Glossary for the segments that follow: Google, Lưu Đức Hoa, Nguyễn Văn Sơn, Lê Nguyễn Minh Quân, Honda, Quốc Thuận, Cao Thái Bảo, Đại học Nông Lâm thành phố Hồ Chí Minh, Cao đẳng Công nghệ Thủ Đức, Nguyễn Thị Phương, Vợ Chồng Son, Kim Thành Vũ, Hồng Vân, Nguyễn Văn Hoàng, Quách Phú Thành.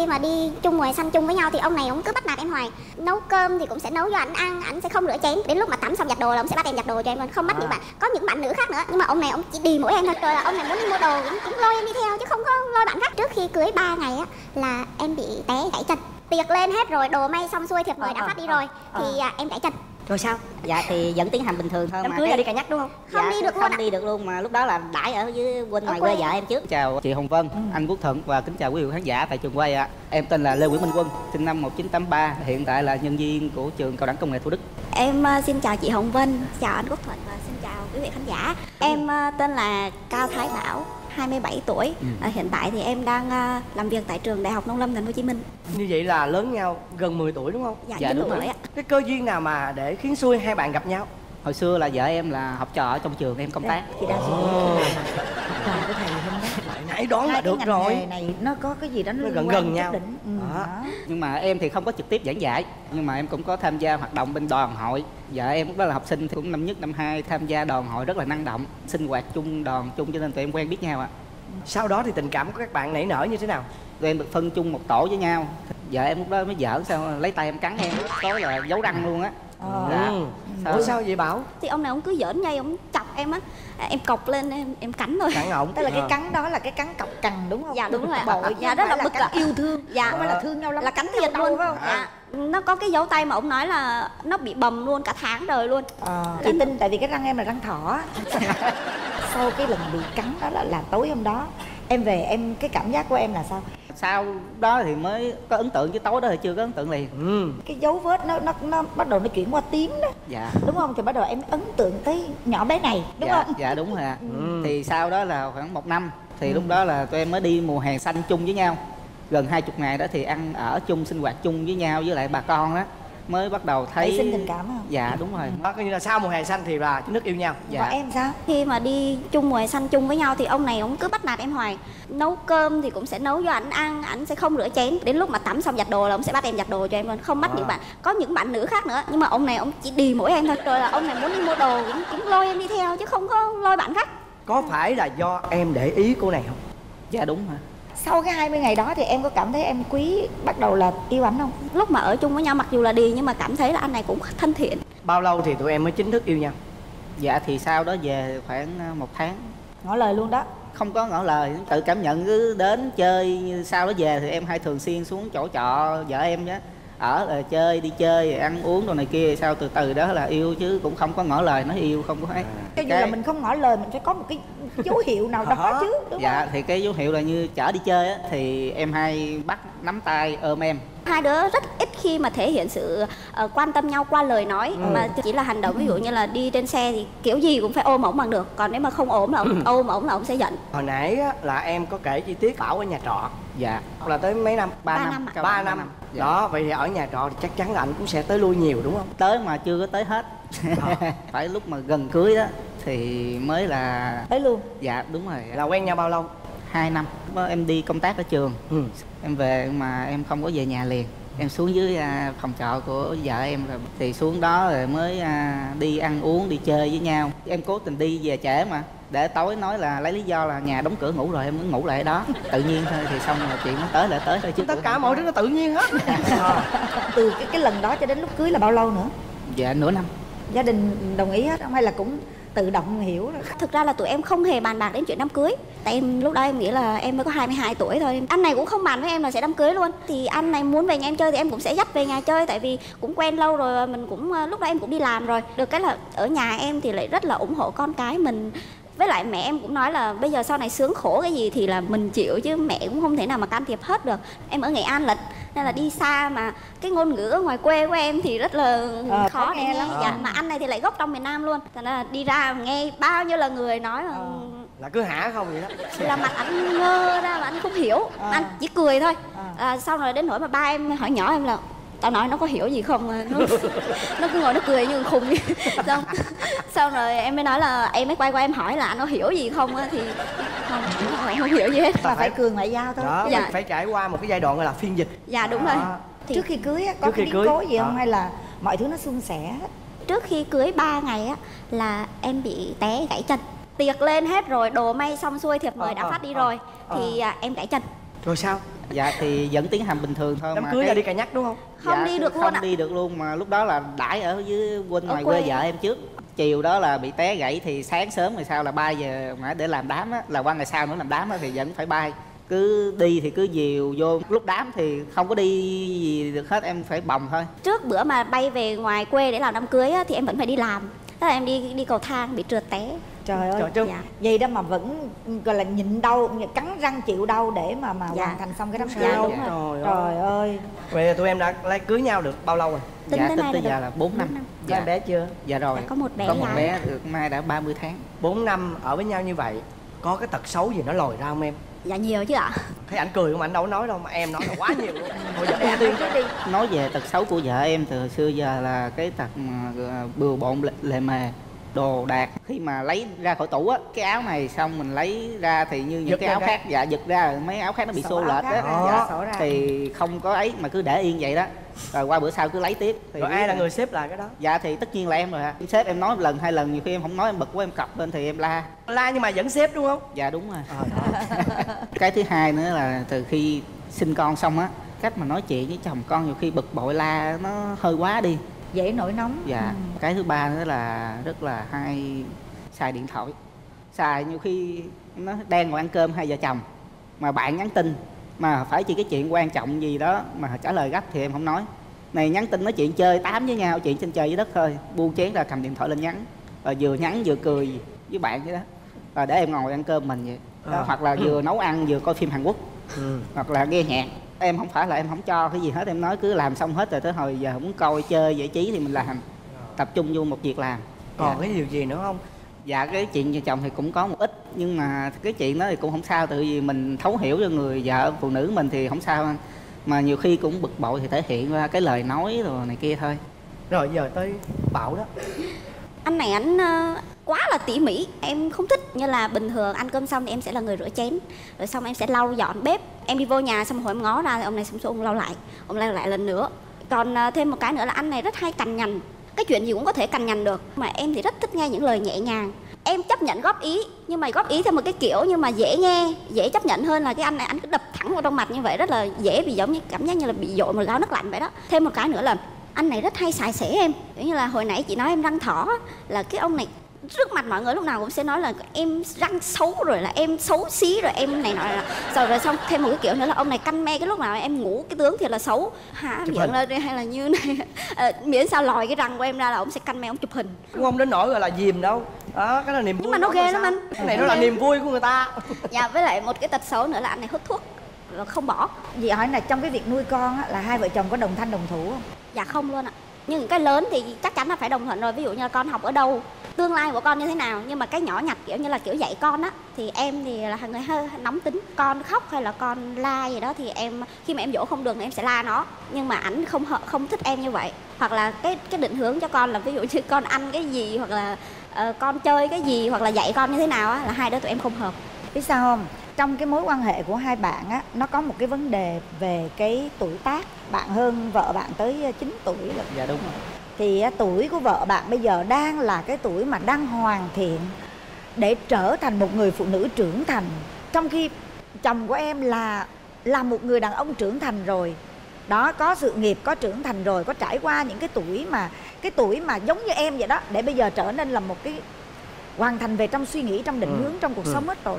khi mà đi chung ngoài xanh chung với nhau thì ông này ông cứ bắt nạt em hoài. Nấu cơm thì cũng sẽ nấu cho ảnh ăn, ảnh sẽ không rửa chén. Đến lúc mà tắm xong giặt đồ là ông sẽ bắt em giặt đồ cho em, không bắt những bạn, có những bạn nữ khác nữa. Nhưng mà ông này ông chỉ đi mỗi em thôi. Rồi là ông này muốn đi mua đồ cũng lôi em đi theo chứ không có lôi bạn khác. Trước khi cưới 3 ngày á là em bị té gãy chân. Tiệc lên hết rồi, đồ may xong xuôi, thiệp mời đã phát đi rồi thì em gãy chân. Rồi sao? Dạ thì vẫn tiến hành bình thường thôi. Đám cưới là đi cà nhắc đúng không? Không dạ, đi được luôn. Không đi được luôn mà lúc đó là đãi ở dưới quên ngoài quê vợ em trước. Chào chị Hồng Vân, anh Quốc Thuận và kính chào quý vị khán giả tại trường quay ạ. Em tên là Lê Nguyễn Minh Quân, sinh năm 1983, hiện tại là nhân viên của trường Cao đẳng Công nghệ Thủ Đức. Em xin chào chị Hồng Vân, chào anh Quốc Thuận và xin chào quý vị khán giả. Em tên là Cao Thái Bảo, 27 tuổi. Hiện tại thì em đang làm việc tại trường Đại học Nông Lâm thành phố Hồ Chí Minh. Như vậy là lớn nhau gần 10 tuổi đúng không? Dạ, dạ đúng rồi. Cái cơ duyên nào mà để khiến xui hai bạn gặp nhau? Hồi xưa là vợ em là học trò ở trong trường, em công tác. Thì đang trò của thầy không đó. Lại nãy đoán là được rồi. Này nó có cái gì đó nó gần nhau. Nhưng mà em thì không có trực tiếp giảng dạy, nhưng mà em cũng có tham gia hoạt động bên đoàn hội. Vợ em lúc đó là học sinh thì cũng năm nhất năm hai, tham gia đoàn hội rất là năng động, sinh hoạt chung đoàn chung cho nên tụi em quen biết nhau ạ. Sau đó thì tình cảm của các bạn nảy nở như thế nào? Tụi em được phân chung một tổ với nhau. Vợ em lúc đó mới giỡn sao lấy tay em cắn em, có là giấu răng luôn á. Sao vậy Bảo? Thì ông này ông cứ giỡn nhây, ông chọc em á, em cọc lên em cắn thôi. Cắn ổng. Tức là cái cắn đó là cái cắn cọc cằn đúng không? Dạ đúng rồi. Bội. Dạ đó là bực là yêu thương. Dạ không phải là thương nhau lắm. Là cắn thiệt luôn phải không? Dạ. Nó có cái dấu tay mà ông nói là nó bị bầm luôn cả tháng đời luôn. Chị tin tại vì cái răng em là răng thỏ. Sau cái lần bị cắn đó là tối hôm đó em về em cái cảm giác của em là sao? Sau đó thì mới có ấn tượng chứ tối đó thì chưa có ấn tượng liền. Cái dấu vết nó bắt đầu nó chuyển qua tím đó. Dạ. Đúng không? Thì bắt đầu em ấn tượng tới nhỏ bé này đúng không? Dạ đúng rồi ạ. Thì sau đó là khoảng 1 năm thì lúc đó là tụi em mới đi mùa hè xanh chung với nhau. Gần 20 ngày đó thì ăn ở chung, sinh hoạt chung với nhau với lại bà con đó. Mới bắt đầu thấy sinh tình cảm không? Dạ đúng rồi. Đó coi như là sau mùa hè xanh thì là nước yêu nhau. Dạ. Và em sao? Khi mà đi chung mùa hè xanh chung với nhau thì ông này ông cứ bắt nạt em hoài. Nấu cơm thì cũng sẽ nấu cho ảnh ăn, ảnh sẽ không rửa chén. Đến lúc mà tắm xong giặt đồ là ông sẽ bắt em giặt đồ cho em luôn, không bắt những bạn, có những bạn nữ khác nữa. Nhưng mà ông này ông chỉ đi mỗi em thôi. Rồi là ông này muốn đi mua đồ cũng lôi em đi theo chứ không có lôi bạn khác. Có phải là do em để ý cô này không? Dạ đúng hả? Sau cái 20 ngày đó thì em có cảm thấy em quý, bắt đầu là yêu ảnh không? Lúc mà ở chung với nhau mặc dù là đi nhưng mà cảm thấy là anh này cũng thân thiện. Bao lâu thì tụi em mới chính thức yêu nhau? Dạ thì sau đó về khoảng 1 tháng. Ngỏ lời luôn đó? Không có ngỏ lời, tự cảm nhận, cứ đến chơi. Sau đó về thì em hay thường xuyên xuống chỗ trọ vợ em đó, ở là chơi, đi chơi, ăn uống đồ này kia. Sao từ từ đó là yêu chứ cũng không có ngỏ lời nói yêu, không có ấy. Cho dù là mình không ngỏ lời mình phải có một cái dấu hiệu nào đó chứ đúng không? Thì cái dấu hiệu là như chở đi chơi á, thì em hay bắt nắm tay ôm em. Hai đứa rất ít khi mà thể hiện sự quan tâm nhau qua lời nói mà chỉ là hành động. Ví dụ như là đi trên xe thì kiểu gì cũng phải ôm ổng bằng được, còn nếu mà không ổn là ôm ổng là ổng sẽ giận. Hồi nãy á, là em có kể chi tiết Bảo ở nhà trọ. Dạ. Là tới mấy năm? 3 năm. Dạ. Đó, vậy thì ở nhà trọ thì chắc chắn là anh cũng sẽ tới lui nhiều đúng không? Tới mà chưa có tới hết. Phải lúc mà gần cưới đó thì mới là tới luôn. Dạ đúng rồi. Là quen nhau bao lâu? 2 năm. Em đi công tác ở trường, em về mà em không có về nhà liền. Em xuống dưới phòng trọ của vợ em rồi thì xuống đó rồi mới đi ăn uống, đi chơi với nhau. Em cố tình đi về trễ mà để tối nói là lấy lý do là nhà đóng cửa ngủ rồi em mới ngủ lại đó. Tự nhiên thôi thì xong rồi chuyện nó tới là tới thôi chứ. Tất cả mọi thứ nó tự nhiên hết. Từ cái lần đó cho đến lúc cưới là bao lâu nữa? Dạ nửa năm. Gia đình đồng ý hết không hay là cũng tự động hiểu rồi? Thực ra là tụi em không hề bàn bạc đến chuyện đám cưới. Tại em lúc đó em nghĩ là em mới có 22 tuổi thôi. Anh này cũng không bàn với em là sẽ đám cưới luôn. Thì anh này muốn về nhà em chơi thì em cũng sẽ dắt về nhà chơi. Tại vì cũng quen lâu rồi, mình cũng lúc đó em cũng đi làm rồi. Được cái là ở nhà em thì lại rất là ủng hộ con cái mình. Với lại mẹ em cũng nói là bây giờ sau này sướng khổ cái gì thì là mình chịu chứ mẹ cũng không thể nào mà can thiệp hết được. Em ở Nghệ An lịch nên là đi xa mà cái ngôn ngữ ở ngoài quê của em thì rất là khó để nghe lắm. Dạ, mà anh này thì lại gốc trong miền Nam luôn. Thành ra đi ra nghe bao nhiêu là người nói là cứ hả không vậy đó. Là mặt ảnh ngơ ra mà anh không hiểu, anh chỉ cười thôi. Sau rồi đến nỗi mà ba em hỏi nhỏ em là tao nói nó có hiểu gì không, nó cứ ngồi nó cười như khùng vậy. Xong rồi em mới nói là em mới quay qua em hỏi là nó hiểu gì không thì không hiểu gì hết. Mà phải cười ngoại giao thôi. Đó, dạ. Phải trải qua một cái giai đoạn gọi là phiên dịch. Dạ đúng rồi. Thì trước khi cưới có cái biến cố gì không hay là mọi thứ nó suôn sẻ? Trước khi cưới 3 ngày á là em bị té gãy chân. Tiệc lên hết rồi, đồ may xong xuôi, thiệp mời đã phát đi rồi thì em gãy chân. Rồi sao? Dạ thì vẫn tiến hành bình thường thôi. Đám cưới là đi cà nhắc đúng không? Không dạ, đi được luôn. Không đi được luôn mà lúc đó là đãi ở dưới quên ngoài quê vợ em trước. Chiều đó là bị té gãy thì sáng sớm ngày sau là 3 giờ mà để làm đám á, là qua ngày sau nữa làm đám á thì vẫn phải bay. Cứ đi thì cứ dìu vô, lúc đám thì không có đi gì được hết, em phải bồng thôi. Trước bữa mà bay về ngoài quê để làm đám cưới á, thì em vẫn phải đi làm. Thế là em đi cầu thang bị trượt té. Trời ơi, dạ. Vậy đó mà vẫn gọi là nhịn đau, cắn răng chịu đau để mà dạ. hoàn thành xong cái đám cưới. Dạ, dạ. Trời ơi. Vậy tụi em đã cưới nhau được bao lâu rồi? Tính dạ, tính tới giờ là 4 năm. Dạ. Có em bé chưa? Dạ rồi. Dạ, có một bé, được mai đã 30 tháng. 4 năm ở với nhau như vậy, có cái tật xấu gì nó lòi ra không em? Dạ nhiều chứ ạ. Thấy ảnh cười không, ảnh đâu có nói đâu mà em nói là quá nhiều luôn. Thôi giờ em tiên đi. Nói về tật xấu của vợ em từ xưa giờ là cái tật bừa bộn lề mề đồ đạc. Khi mà lấy ra khỏi tủ á, cái áo này xong mình lấy ra thì như những cái áo khác, dạ giật ra mấy áo khác nó bị xô lệch á, dạ, thì không có ấy mà cứ để yên vậy đó. Rồi qua bữa sau cứ lấy tiếp thì rồi ai là người xếp lại cái đó? Dạ thì tất nhiên là em rồi ạ. Sếp em nói một lần hai lần, nhiều khi em không nói em bực quá em cọc lên thì em la. La nhưng mà vẫn xếp đúng không? Dạ đúng rồi. Cái thứ hai nữa là từ khi sinh con xong á, cách mà nói chuyện với chồng con nhiều khi bực bội la nó hơi quá đi, dễ nổi nóng. Dạ. Cái thứ ba nữa là rất là hay xài điện thoại. Xài nhiều khi nó đang ngồi ăn cơm hai vợ chồng mà bạn nhắn tin mà phải chỉ cái chuyện quan trọng gì đó mà trả lời gấp thì em không nói. Này nhắn tin nói chuyện chơi tám với nhau, chuyện trên trời với đất thôi, buông chén ra cầm điện thoại lên nhắn, rồi vừa nhắn vừa cười với bạn vậy đó. Rồi để em ngồi ăn cơm mình vậy. Hoặc là vừa nấu ăn vừa coi phim Hàn Quốc, hoặc là nghe nhạc. Em không phải là em không cho cái gì hết, em nói cứ làm xong hết rồi tới hồi giờ muốn coi chơi giải trí thì mình làm, tập trung vô một việc làm. Còn cái điều gì nữa không? Dạ cái chuyện vợ chồng thì cũng có một ít, nhưng mà cái chuyện đó thì cũng không sao, tự vì mình thấu hiểu cho người vợ phụ nữ mình thì không sao, mà nhiều khi cũng bực bội thì thể hiện ra cái lời nói rồi này kia thôi. Rồi giờ tới Bảo đó. Anh này ảnh quá là tỉ mỉ, em không thích. Như là bình thường ăn cơm xong thì em sẽ là người rửa chén, rồi xong em sẽ lau dọn bếp. Em đi vô nhà xong hồi em ngó ra, ông này xong xuống ông lau lại, ông lau lại lần nữa. Còn thêm một cái nữa là anh này rất hay cằn nhằn, cái chuyện gì cũng có thể cằn nhằn được. Mà em thì rất thích nghe những lời nhẹ nhàng. Em chấp nhận góp ý, nhưng mà góp ý theo một cái kiểu nhưng mà dễ nghe, dễ chấp nhận hơn là cái anh này anh cứ đập thẳng vào trong mặt như vậy, rất là dễ bị giống như cảm giác như là bị dội một gáo nước lạnh vậy đó. Thêm một cái nữa là anh này rất hay xài xẻ em, kiểu như là hồi nãy chị nói em răng thỏ, là cái ông này trước mặt mọi người lúc nào cũng sẽ nói là em răng xấu, rồi là em xấu xí, rồi em này nọ này nọ. Rồi xong thêm một cái kiểu nữa là ông này canh me cái lúc nào em ngủ cái tướng thì là xấu, hả miệng lên hay là như này, miễn sao lòi cái răng của em ra là ông sẽ canh me, ông chụp hình. Cũng không đến nỗi gọi là dìm đâu đó, cái là niềm vui. Nhưng mà nó ghê lắm anh, cái này nó là niềm vui của người ta. Dạ, với lại một cái tật xấu nữa là anh này hút thuốc là không bỏ. Vậy hỏi là trong cái việc nuôi con á, là hai vợ chồng có đồng thanh đồng thủ không? Dạ không luôn ạ. Nhưng cái lớn thì chắc chắn là phải đồng thuận rồi, ví dụ như là con học ở đâu, tương lai của con như thế nào. Nhưng mà cái nhỏ nhặt kiểu như là kiểu dạy con á, thì em thì là người hơi nóng tính, con khóc hay là con la gì đó thì em, khi mà em dỗ không được thì em sẽ la nó. Nhưng mà ảnh không thích em như vậy. Hoặc là cái định hướng cho con là ví dụ như con ăn cái gì, hoặc là con chơi cái gì, hoặc là dạy con như thế nào á, là hai đứa tụi em không hợp. Biết sao không? Trong cái mối quan hệ của hai bạn á, nó có một cái vấn đề về cái tuổi tác. Bạn hơn vợ bạn tới 9 tuổi rồi. Dạ đúng rồi. Thì tuổi của vợ bạn bây giờ đang là cái tuổi mà đang hoàn thiện để trở thành một người phụ nữ trưởng thành. Trong khi chồng của em là một người đàn ông trưởng thành rồi. Đó, có sự nghiệp, có trưởng thành rồi, có trải qua những cái tuổi mà giống như em vậy đó, để bây giờ trở nên là một cái hoàn thành về trong suy nghĩ, trong định hướng, trong cuộc sống hết rồi.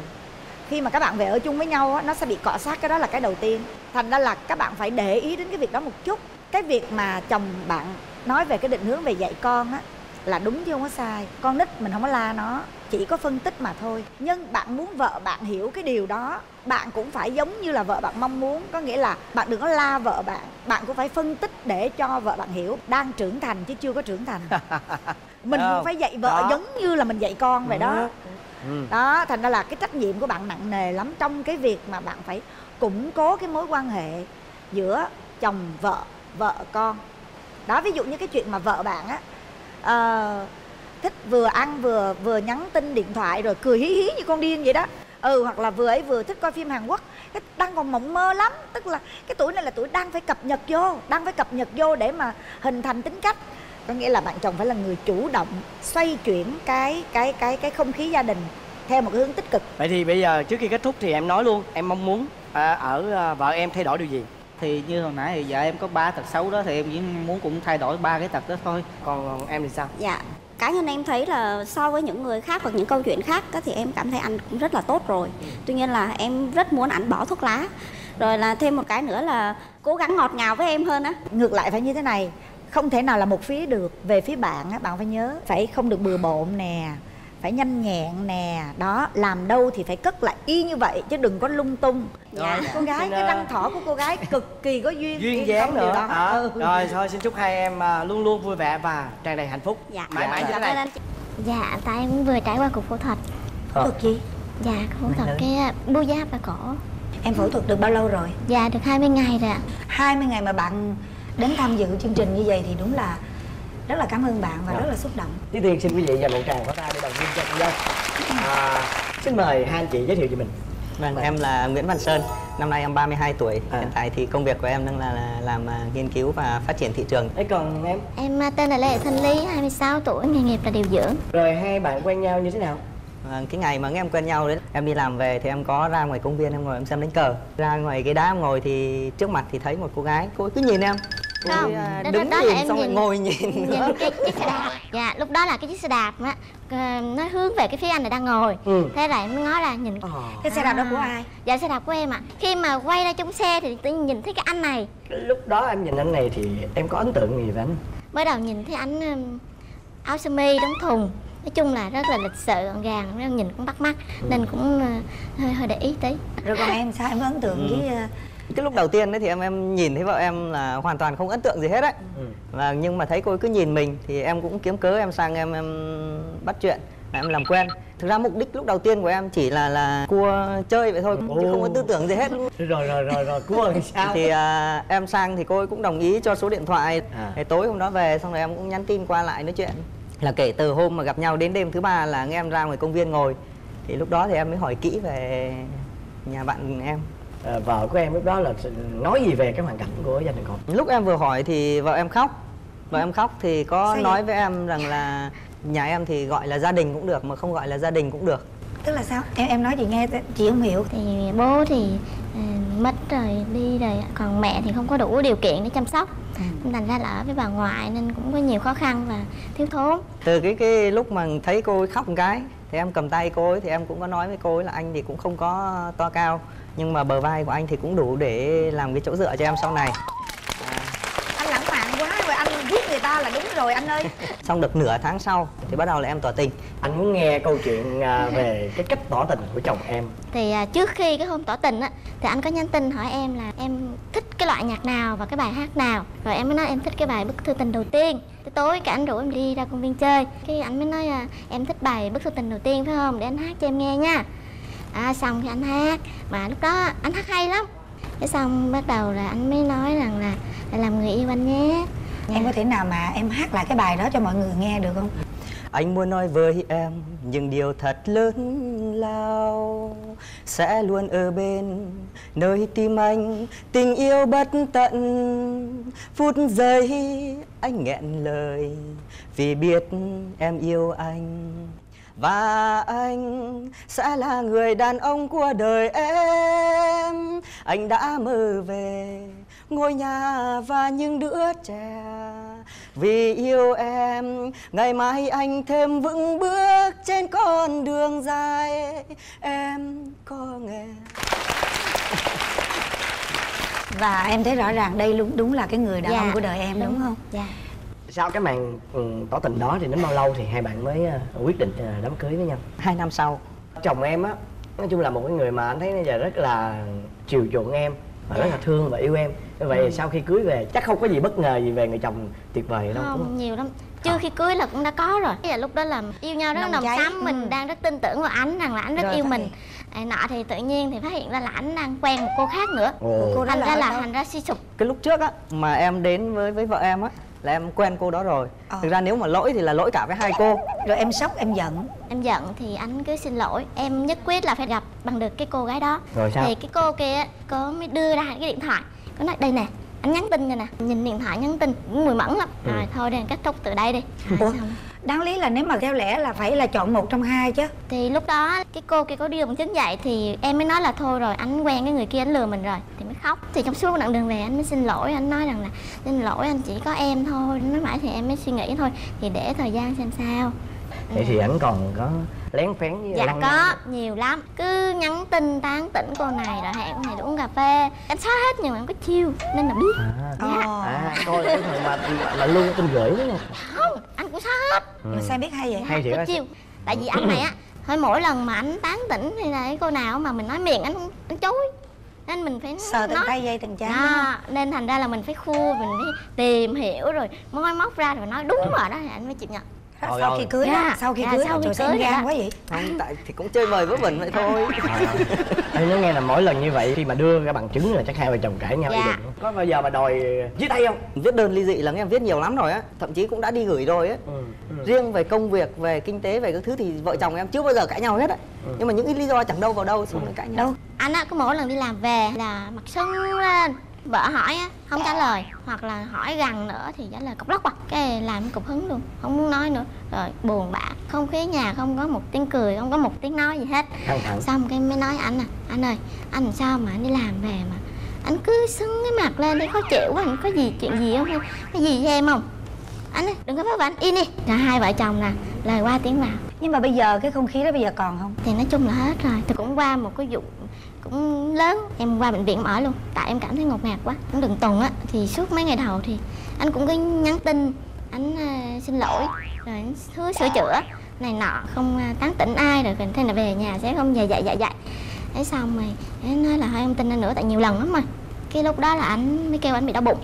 Khi mà các bạn về ở chung với nhau á, nó sẽ bị cọ sát, cái đó là cái đầu tiên. Thành ra là các bạn phải để ý đến cái việc đó một chút. Cái việc mà chồng bạn nói về cái định hướng về dạy con á, là đúng chứ không có sai. Con nít mình không có la nó, chỉ có phân tích mà thôi. Nhưng bạn muốn vợ bạn hiểu cái điều đó, bạn cũng phải giống như là vợ bạn mong muốn. Có nghĩa là bạn đừng có la vợ bạn, bạn cũng phải phân tích để cho vợ bạn hiểu đang trưởng thành chứ chưa có trưởng thành. Mình cũng phải dạy vợ đó, giống như là mình dạy con vậy đó. Đó, thành ra là cái trách nhiệm của bạn nặng nề lắm trong cái việc mà bạn phải củng cố cái mối quan hệ giữa chồng vợ, vợ con. Đó, ví dụ như cái chuyện mà vợ bạn á thích vừa ăn vừa nhắn tin điện thoại rồi cười hí hí như con điên vậy đó. Hoặc là vừa ấy vừa thích coi phim Hàn Quốc, đang còn mộng mơ lắm. Tức là cái tuổi này là tuổi đang phải cập nhật vô, để mà hình thành tính cách. Có nghĩa là bạn chồng phải là người chủ động xoay chuyển cái không khí gia đình theo một hướng tích cực. Vậy thì bây giờ trước khi kết thúc thì em nói luôn, em mong muốn ở vợ em thay đổi điều gì? Thì như hồi nãy thì vợ em có 3 tật xấu đó, thì em chỉ muốn cũng thay đổi 3 cái tật đó thôi. Còn em thì sao? Dạ, cá nhân em thấy là so với những người khác hoặc những câu chuyện khác thì em cảm thấy anh cũng rất là tốt rồi. Tuy nhiên là em rất muốn ảnh bỏ thuốc lá. Rồi là thêm một cái nữa là cố gắng ngọt ngào với em hơn á. Ngược lại phải như thế này, không thể nào là một phía được. Về phía bạn á, bạn phải nhớ, phải không được bừa bộn nè, phải nhanh nhẹn nè, đó, làm đâu thì phải cất lại y như vậy chứ đừng có lung tung. Dạ, cô gái, cái răng thỏ của cô gái cực kỳ có duyên dáng nữa. Rồi thôi, xin chúc hai em luôn luôn vui vẻ và tràn đầy hạnh phúc. Dạ, mãi mãi như thế này. Dạ, tại em cũng vừa trải qua cuộc phẫu thuật. Phẫu thuật gì? Dạ, phẫu thuật cái bướu giáp và cổ. Em phẫu thuật được bao lâu rồi? Dạ, được 20 ngày rồi ạ. 20 ngày mà bạn đến tham dự chương trình như vậy thì đúng là rất là cảm ơn bạn và rất là xúc động. Trước tiên xin quý vị dành một tràng pháo tay để động viên cho cô dâu. Xin mời hai anh chị giới thiệu về mình. Vâng, em là Nguyễn Văn Sơn, năm nay em 32 tuổi. Hiện tại thì công việc của em đang là làm nghiên cứu và phát triển thị trường. Đấy, còn em? Em tên là Lê Thanh Lý, 26 tuổi, nghề nghiệp là điều dưỡng. Rồi hai bạn quen nhau như thế nào? Cái ngày mà em quen nhau đấy, em đi làm về thì em có ra ngoài công viên, em ngồi em xem đánh cờ. Ra ngoài cái đá em ngồi thì trước mặt thì thấy một cô gái, cô ấy cứ nhìn em. Không, đứng đó nhìn, xong rồi ngồi nhìn cái chiếc xe đạp. Dạ, lúc đó là cái chiếc xe đạp á, nó hướng về cái phía anh này đang ngồi. Thế là em ngó ra nhìn. Cái xe đạp đó của ai? Dạ, xe đạp của em ạ. Khi mà quay ra trong xe thì tự nhiên nhìn thấy cái anh này. Lúc đó em nhìn anh này thì em có ấn tượng gì về anh? Mới đầu nhìn thấy anh áo sơ mi đóng thùng, nói chung là rất là lịch sự, gọn gàng, nhìn cũng bắt mắt, nên cũng hơi để ý tí. Rồi còn em sao, em có ấn tượng với? Cái lúc đầu tiên đấy thì em nhìn thấy vợ em là hoàn toàn không ấn tượng gì hết đấy. Và nhưng mà thấy cô ấy cứ nhìn mình thì em cũng kiếm cớ em sang em bắt chuyện, em làm quen. Thực ra mục đích lúc đầu tiên của em chỉ là cua chơi vậy thôi, chứ không có tư tưởng gì hết. Rồi cua thì sao? Thì em sang thì cô ấy cũng đồng ý cho số điện thoại. Tối hôm đó về xong rồi em cũng nhắn tin qua lại nói chuyện. Là kể từ hôm mà gặp nhau đến đêm thứ ba là nghe em ra ngoài công viên ngồi. Thì lúc đó thì em mới hỏi kỹ về nhà bạn em. Vợ của em lúc đó là nói gì về cái hoàn cảnh của gia đình con? Lúc em vừa hỏi thì vợ em khóc. Vợ em khóc thì có sao nói vậy? Với em rằng là nhà em thì gọi là gia đình cũng được, mà không gọi là gia đình cũng được. Tức là sao? Em nói chị nghe, chị không hiểu. Thì bố thì mất rồi, đi rồi, còn mẹ thì không có đủ điều kiện để chăm sóc. Thành ra là ở với bà ngoại nên cũng có nhiều khó khăn và thiếu thốn. Từ cái lúc mà thấy cô ấy khóc một cái thì em cầm tay cô ấy, thì em cũng có nói với cô ấy là anh thì cũng không có to cao, nhưng mà bờ vai của anh thì cũng đủ để làm cái chỗ dựa cho em sau này. Anh lãng mạn quá rồi, anh giết người ta là đúng rồi anh ơi. Xong được nửa tháng sau thì bắt đầu là em tỏ tình. Anh muốn nghe câu chuyện về cái cách tỏ tình của chồng em. Thì trước khi cái hôm tỏ tình á, thì anh có nhắn tin hỏi em là em thích cái loại nhạc nào và cái bài hát nào. Rồi em mới nói em thích cái bài Bức Thư Tình Đầu Tiên. Tới tối cả anh rủ em đi ra công viên chơi. Khi anh mới nói em thích bài Bức Thư Tình Đầu Tiên phải không, để anh hát cho em nghe nha. Xong thì anh hát, mà lúc đó anh hát hay lắm. Thế xong bắt đầu là anh mới nói rằng là làm người yêu anh nhé. Em có thể nào mà em hát lại cái bài đó cho mọi người nghe được không? Anh muốn nói với em những điều thật lớn lao, sẽ luôn ở bên nơi tim anh, tình yêu bất tận. Phút giây anh nghẹn lời vì biết em yêu anh, và anh sẽ là người đàn ông của đời em. Anh đã mơ về ngôi nhà và những đứa trẻ, vì yêu em ngày mai anh thêm vững bước trên con đường dài. Em có nghe. Và em thấy rõ ràng đây đúng là cái người đàn ông của đời em, đúng không? Dạ. Sau cái màn tỏ tình đó thì đến bao lâu thì hai bạn mới quyết định đám cưới với nhau? 2 năm sau. Chồng em á, nói chung là một cái người mà anh thấy bây giờ rất là chiều chuộng em, và rất là thương và yêu em. Vậy sau khi cưới về chắc không có gì bất ngờ gì về người chồng tuyệt vời đâu, không? Nhiều lắm. Chưa khi cưới là cũng đã có rồi. Bây giờ lúc đó là yêu nhau rất nồng cháy. Mình đang rất tin tưởng vào ảnh rằng là ảnh rất yêu mình. Nọ thì tự nhiên thì phát hiện ra là ảnh đang quen một cô khác nữa. Thành ra suy sụp. Cái lúc trước á mà em đến với vợ em á là em quen cô đó rồi. Thực ra nếu mà lỗi thì là lỗi cả với hai cô. Rồi em sốc, em giận. Em giận thì anh cứ xin lỗi. Em nhất quyết là phải gặp bằng được cái cô gái đó. Rồi sao? Thì cái cô kia cô mới đưa ra cái điện thoại, cô nói đây nè, Anh nhắn tin rồi nè, nhìn điện thoại nhắn tin cũng mùi mẫn lắm. Rồi thôi để anh cắt tóc từ đây đi. Ủa, đáng lý là nếu mà theo lẽ là phải là chọn một trong hai chứ. Thì lúc đó cái cô kia có đi đường chính vậy thì em mới nói là thôi rồi anh quen cái người kia, anh lừa mình rồi thì mới khóc. Thì trong suốt đoạn đường về anh mới xin lỗi, anh nói rằng là xin lỗi anh chỉ có em thôi. Nói mãi thì em mới suy nghĩ thôi thì để thời gian xem sao. Vậy thì ảnh còn có lén phén với dạ có nào? Nhiều lắm, cứ nhắn tin tán tỉnh cô này rồi hẹn cô này để uống cà phê. Anh xóa hết nhưng mà em có chiêu nên là biết. Coi cái thằng mà luôn tin gửi đúng không? Không, anh cũng xóa hết. Mà sao biết hay vậy? Hay có chiêu. Tại vì anh này á, thôi mỗi lần mà anh tán tỉnh hay là cái cô nào mà mình nói miệng anh chối, nên mình phải sờ từng tay dây từng chán đó. Nên thành ra là mình phải khua, mình phải tìm hiểu rồi moi móc ra rồi nói đúng rồi đó thì anh mới chịu nhận. Sau khi cưới đó, sau khi cưới rồi xem gan quá vậy. Không, tại thì cũng chơi bời với mình vậy thôi. Em nói nghe là mỗi lần như vậy khi mà đưa ra bằng chứng là chắc hai vợ chồng cãi nhau ý định. Có bao giờ mà đòi viết tay không? Viết đơn ly dị là em viết nhiều lắm rồi á, thậm chí cũng đã đi gửi rồi á. Riêng về công việc, về kinh tế, về các thứ thì vợ chồng em chưa bao giờ cãi nhau hết á. Nhưng mà những cái lý do chẳng đâu vào đâu xong lại cãi nhau. Anh á cứ mỗi lần đi làm về là mặt sưng lên, vợ hỏi á không trả lời hoặc là hỏi gần nữa thì trả lời cộc lốc à, cái làm cục hứng luôn, không muốn nói nữa, rồi buồn bã. Không khí nhà không có một tiếng cười, không có một tiếng nói gì hết. Xong cái mới nói anh à, anh ơi anh làm sao mà anh đi làm về mà anh cứ sưng cái mặt lên đi, khó chịu quá, anh có gì chuyện gì không hay cái gì với em không anh ơi, đừng có phá vỡ, im đi. Rồi hai vợ chồng nè lời qua tiếng vào. Nhưng mà bây giờ cái không khí đó bây giờ còn không? Thì nói chung là hết rồi. Thì cũng qua một cái vụ cũng lớn, em qua bệnh viện ở luôn tại em cảm thấy ngột ngạt quá. Cũng đừng tuần á thì suốt mấy ngày đầu thì anh cũng cứ nhắn tin, anh xin lỗi rồi anh hứa sửa chữa này nọ, không tán tỉnh ai rồi thế là về nhà sẽ không dạy thế. Xong rồi anh nói là thôi em tin anh nữa tại nhiều lần lắm rồi. Cái lúc đó là anh mới kêu anh bị đau bụng,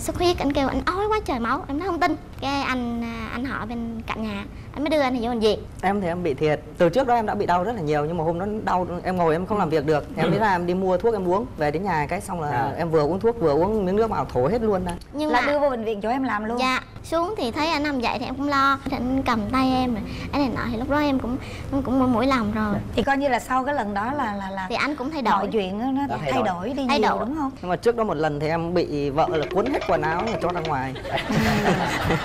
xuất huyết, anh kêu anh ói quá trời máu, em nói không tin. Cái anh họ bên cạnh nhà anh mới đưa anh vô bệnh viện. Em thì em bị thiệt, từ trước đó em đã bị đau rất là nhiều nhưng mà hôm đó đau em ngồi em không làm việc được. Em mới là em đi mua thuốc em uống, về đến nhà cái xong là em vừa uống thuốc vừa uống miếng nước vào thổi hết luôn. Nhưng là đưa vô bệnh viện cho em làm luôn. Dạ, xuống thì thấy anh nằm dậy thì em cũng lo, anh cầm tay em rồi anh này nọ thì lúc đó em cũng mũi lòng rồi. Thì coi như là sau cái lần đó là thì anh cũng thay đổi, mọi chuyện nó thay đổi đi nhiều đúng không? Nhưng mà trước đó một lần thì em bị vợ là cuốn hết quần áo mà cho ra ngoài.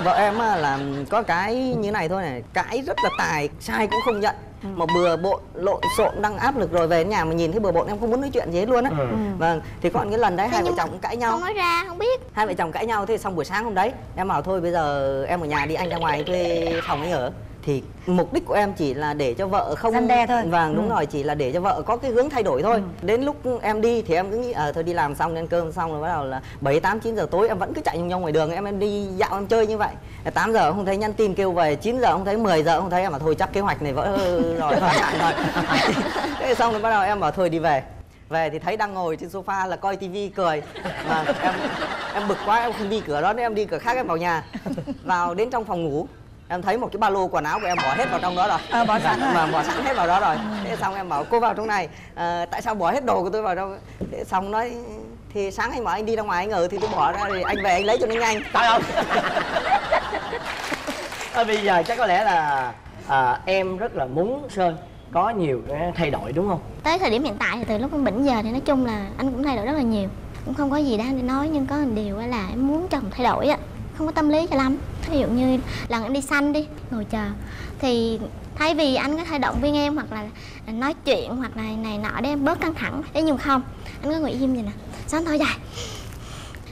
Vợ em là có cái như này thôi này, cãi rất là tài, sai cũng không nhận, mà bừa bộn lộn xộn đang áp lực rồi về nhà mà nhìn thấy bừa bộn em không muốn nói chuyện gì hết luôn á. Vâng, thì còn cái lần đấy hai vợ chồng cũng cãi nhau, không nói ra không biết. Hai vợ chồng cãi nhau thế xong buổi sáng hôm đấy em bảo thôi bây giờ em ở nhà đi, anh ra ngoài thuê phòng anh ở. Thì mục đích của em chỉ là để cho vợ không răn đe thôi. Vâng, đúng rồi, chỉ là để cho vợ có cái hướng thay đổi thôi. Đến lúc em đi thì em cứ nghĩ thôi đi làm xong ăn cơm xong rồi bắt đầu là 7, 8, 9 giờ tối em vẫn cứ chạy nhông nhông ngoài đường, em đi dạo em chơi như vậy. 8 giờ không thấy nhắn tin kêu về, 9 giờ không thấy, 10 giờ không thấy, em bảo thôi chắc kế hoạch này vỡ rồi. Thế xong rồi bắt đầu em bảo thôi đi về. Về thì thấy đang ngồi trên sofa là coi tivi cười. Mà em bực quá em không đi cửa đó nên em đi cửa khác, em vào nhà. Vào đến trong phòng ngủ em thấy một cái ba lô quần áo của em bỏ hết vào trong đó rồi, bỏ sẵn hết vào đó rồi. Thế xong em bảo cô vào trong này, tại sao bỏ hết đồ của tôi vào trong? Thế xong nói thì sáng anh bảo anh đi ra ngoài anh ở thì tôi bỏ ra thì anh về anh lấy cho nó nhanh. Trời ơi. Bây giờ chắc có lẽ là em rất là muốn Sơn có nhiều cái thay đổi đúng không? Tới thời điểm hiện tại thì từ lúc anh bệnh giờ thì nói chung là anh cũng thay đổi rất là nhiều, cũng không có gì đáng để nói, nhưng có một điều là em muốn chồng thay đổi á, không có tâm lý cho lắm. Ví dụ như lần em đi xanh đi ngồi chờ thì thay vì anh có thể động viên em hoặc là nói chuyện hoặc là này nọ để em bớt căng thẳng, thế nhưng không, anh cứ ngồi im vậy nè, xong thôi dài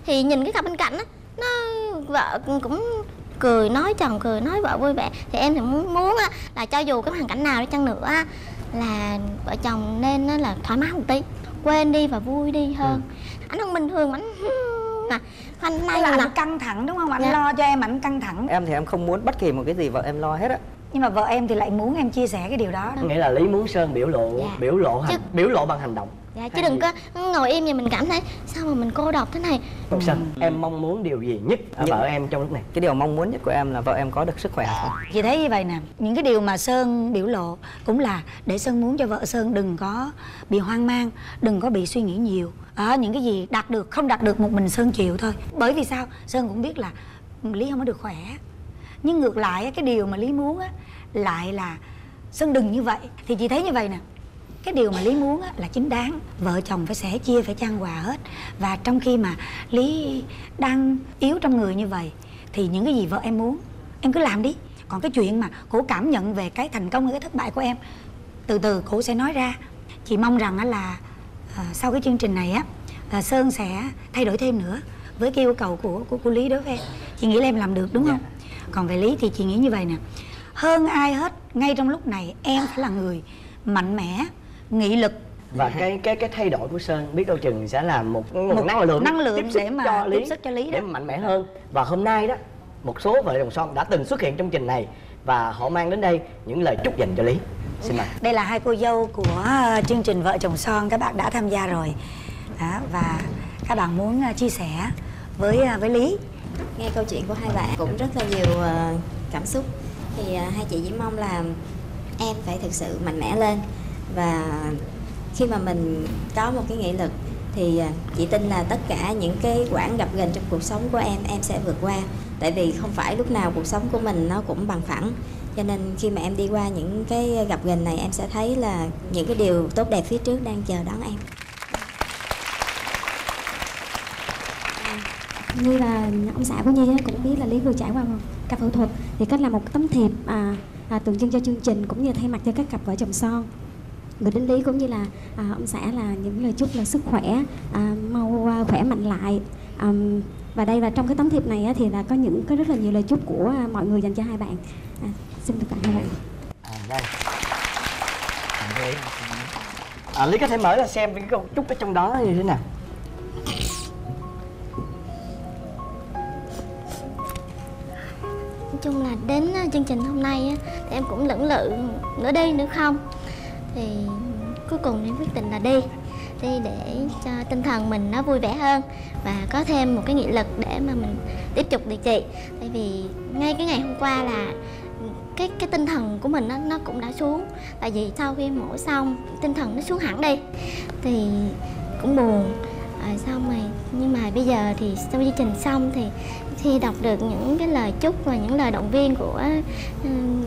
thì nhìn cái cặp bên cạnh á, nó vợ cũng cười nói chồng cười nói vợ vui vẻ. Thì em thì muốn á là cho dù cái hoàn cảnh nào đi chăng nữa á, là vợ chồng nên á là thoải mái một tí, quên đi và vui đi hơn. Anh không bình thường anh nè, anh nay là anh căng thẳng đúng không? Anh lo cho em, anh căng thẳng. Em thì em không muốn bất kỳ một cái gì vợ em lo hết á. Nhưng mà vợ em thì lại muốn em chia sẻ cái điều đó. Nghĩa là Lý muốn Sơn biểu lộ bằng hành động. Dạ, chứ đừng có ngồi im vậy mình cảm thấy sao mà mình cô độc thế này. Không sao, em mong muốn điều gì nhất ở vợ em trong lúc này? Cái điều mong muốn nhất của em là vợ em có được sức khỏe. Chị thấy như vậy nè, những cái điều mà Sơn biểu lộ cũng là để Sơn muốn cho vợ Sơn đừng có bị hoang mang, đừng có bị suy nghĩ nhiều. Những cái gì đạt được, không đạt được một mình Sơn chịu thôi. Bởi vì sao? Sơn cũng biết là Lý không có được khỏe. Nhưng ngược lại cái điều mà Lý muốn á, lại là Sơn đừng như vậy. Thì chị thấy như vậy nè, Cái điều mà Lý muốn là chính đáng, vợ chồng phải sẻ chia, phải chan hòa hết. Và trong khi mà Lý đang yếu trong người như vậy thì những cái gì vợ em muốn em cứ làm đi. Còn cái chuyện mà Khổ cảm nhận về cái thành công hay cái thất bại của em, từ từ Khổ sẽ nói ra. Chị mong rằng là sau cái chương trình này Sơn sẽ thay đổi thêm nữa với cái yêu cầu của Lý đối với em. Chị nghĩ là em làm được đúng không? Còn về Lý thì chị nghĩ như vậy nè, hơn ai hết, ngay trong lúc này em phải là người mạnh mẽ, nghị lực. Và cái thay đổi của Sơn biết đâu chừng sẽ là một năng lượng để mà tiếp sức cho Lý đó, để mạnh mẽ hơn. Và hôm nay đó, một số vợ đồng son đã từng xuất hiện trong trình này và họ mang đến đây những lời chúc dành cho Lý. Xin mời. Đây là hai cô dâu của chương trình Vợ Chồng Son các bạn đã tham gia rồi đó, và các bạn muốn chia sẻ với Lý. Nghe câu chuyện của hai bạn cũng rất là nhiều cảm xúc. Thì hai chị chỉ mong là em phải thực sự mạnh mẽ lên, và khi mà mình có một cái nghị lực thì chị tin là tất cả những cái quãng gập ghềnh trong cuộc sống của em sẽ vượt qua. Tại vì không phải lúc nào cuộc sống của mình nó cũng bằng phẳng, cho nên khi mà em đi qua những cái gập ghềnh này em sẽ thấy là những cái điều tốt đẹp phía trước đang chờ đón em. Như là ông xã của Nhi cũng biết là Lý vừa trải qua một cặp phẫu thuật, thì cách làm một tấm thiệp tượng trưng cho chương trình cũng như thay mặt cho các cặp vợ chồng son gửi đến Lý cũng như là ông xã là những lời chúc là sức khỏe, mau khỏe mạnh lại. Và đây là trong cái tấm thiệp này thì là có những rất là nhiều lời chúc của mọi người dành cho hai bạn. Xin được tặng hai bạn. Lý có thể mở ra xem cái câu chúc ở trong đó như thế nào. Nói chung là đến chương trình hôm nay thì em cũng lưỡng lự nữa đi nữa không, thì cuối cùng em quyết định là đi để cho tinh thần mình nó vui vẻ hơn và có thêm một cái nghị lực để mà mình tiếp tục điều trị. Tại vì ngay cái ngày hôm qua là cái tinh thần của mình nó cũng đã xuống, tại vì sau khi mổ xong tinh thần nó xuống hẳn đi thì cũng buồn. Xong rồi, nhưng mà bây giờ thì sau chương trình xong thì khi đọc được những cái lời chúc và những lời động viên của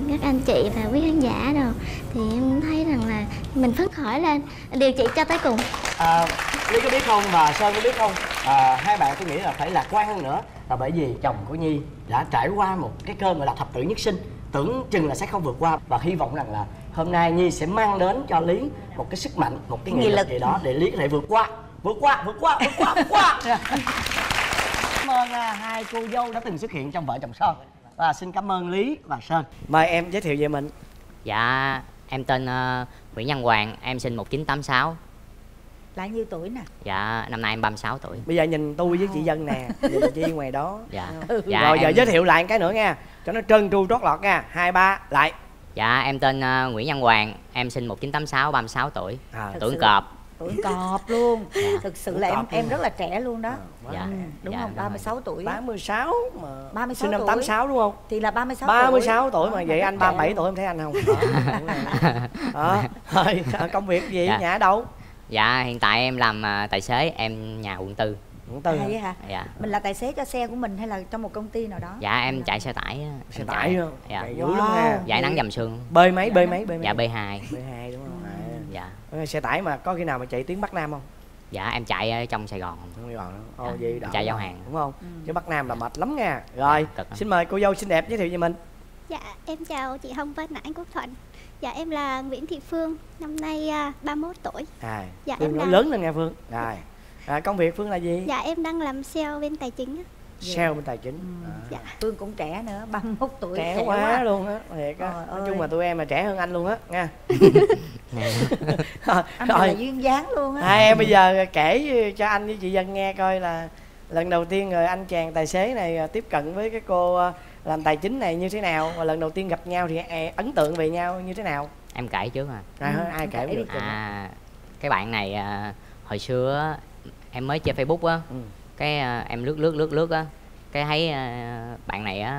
các anh chị và quý khán giả rồi thì em thấy rằng là mình phấn khởi lên điều trị cho tới cùng. Lý có biết không và Sơn có biết không, hai bạn tôi nghĩ là phải lạc quan hơn nữa, là bởi vì chồng của Nhi đã trải qua một cái cơn gọi là thập tử nhất sinh, tưởng chừng là sẽ không vượt qua, và hy vọng rằng là hôm nay Nhi sẽ mang đến cho Lý một cái sức mạnh, một cái nghị lực gì đó để Lý có thể vượt qua. Cảm ơn hai cô dâu đã từng xuất hiện trong Vợ Chồng Son. Và xin cảm ơn Lý và Sơn. Mời em giới thiệu về mình. Dạ, em tên Nguyễn Văn Hoàng, em sinh 1986. Là nhiêu tuổi nè? Dạ, năm nay em 36 tuổi. Bây giờ nhìn tôi với chị Dân nè, chị ngoài đó. Dạ. Dạ. Rồi giờ giới thiệu lại cái nữa nha, cho nó trơn tru trót lọt nha. 2, 3 lại. Dạ, em tên Nguyễn Văn Hoàng, em sinh 1986, 36 tuổi. Tuổi cọp. Tuổi cọp luôn. Thực sự là em rất là trẻ luôn đó. Dạ, đúng không? 36 tuổi. 36 mà. 36 sinh năm 86 đúng không? Thì là 36 tuổi. 36 tuổi mà vậy anh 37 tuổi em thấy anh không? Đó. Thôi, công việc gì nhà ở đâu? Dạ, hiện tại em làm tài xế, em nhà quận 4. Quận 4. Vậy hả? Dạ. Mình là tài xế cho xe của mình hay là trong một công ty nào đó? Dạ, em chạy xe tải. Xe tải luôn. Dạ, dữ lắm ha. Giải nắng dầm sương. Bơi mấy? Dạ, B2. B2 đúng không? Dạ. Xe tải mà có khi nào mà chạy tuyến Bắc Nam không? Dạ em chạy ở trong Sài Gòn. Không, Sài Gòn đó. Dạ, vậy đó. Chạy giao hàng đúng không? Chứ Bắc Nam là mệt lắm nha. Rồi, dạ, xin mời cô dâu xinh đẹp giới thiệu về mình. Dạ, em chào chị Hồng Vân và anh Quốc Thuận. Dạ, em là Nguyễn Thị Phương, năm nay 31 tuổi. Dạ, Phương em lớn lên nghe Phương. Rồi. Công việc Phương là gì? Dạ, em đang làm sale bên tài chính. Sale bên tài chính. Dạ. Phương cũng trẻ nữa, 31 tuổi. Trẻ quá luôn á, thiệt á. Nói chung là tụi em là trẻ hơn anh luôn á, nha. Anh là duyên dáng luôn á. Hai em bây giờ kể cho anh với chị Dân nghe coi là lần đầu tiên rồi anh chàng tài xế này tiếp cận với cái cô làm tài chính này như thế nào, và lần đầu tiên gặp nhau thì ấn tượng về nhau như thế nào. Em kể trước hả? Ai kể được? Cái bạn này hồi xưa em mới chơi Facebook á, cái em lướt á, cái thấy bạn này á,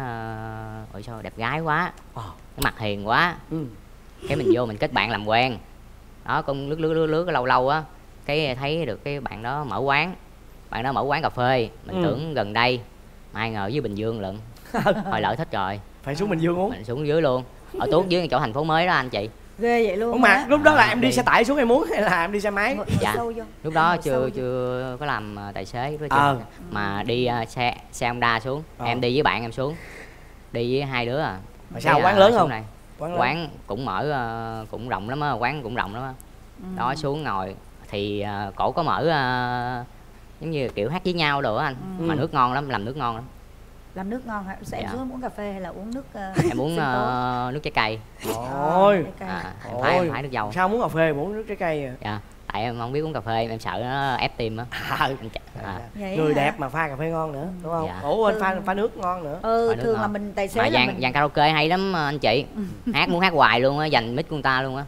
ôi sao đẹp gái quá, cái mặt hiền quá, cái mình vô mình kết bạn làm quen đó. Con lướt lâu á, cái thấy được cái bạn đó mở quán, cà phê. Mình tưởng gần đây, ai ngờ dưới Bình Dương lận. Hồi lỡ thích rồi, phải xuống Bình Dương uống. Mình xuống dưới luôn, ở tuốt dưới chỗ thành phố mới đó anh chị. Ghê vậy luôn. Ủa mà lúc đó là em đi xe tải xuống em muốn hay là em đi xe máy? Dạ, lúc đó chưa có làm tài xế đó mà đi xe Honda xuống. Em đi với bạn em xuống, đi với hai đứa à. Mà sao quán lớn không? Quán cũng mở, cũng rộng lắm á, quán cũng rộng lắm á. Đó xuống ngồi thì cổ có mở giống như kiểu hát với nhau đồ á anh. Mà nước ngon lắm, làm nước ngon lắm. Làm nước ngon hả? Dạ. Em xuống uống cà phê hay là uống nước? Em uống nước trái cây. Ôi em phải nước dầu. Sao muốn cà phê uống nước trái cây à? Dạ, tại em không biết uống cà phê, em sợ nó ép tim á. Người đẹp mà pha cà phê ngon nữa, đúng không? Dạ. Ủa pha nước ngon nữa. Ừ, thường ngon. Là mình tài xế mà là dàn karaoke hay lắm anh chị. Hát muốn hát hoài luôn á, giành mic của người ta luôn á.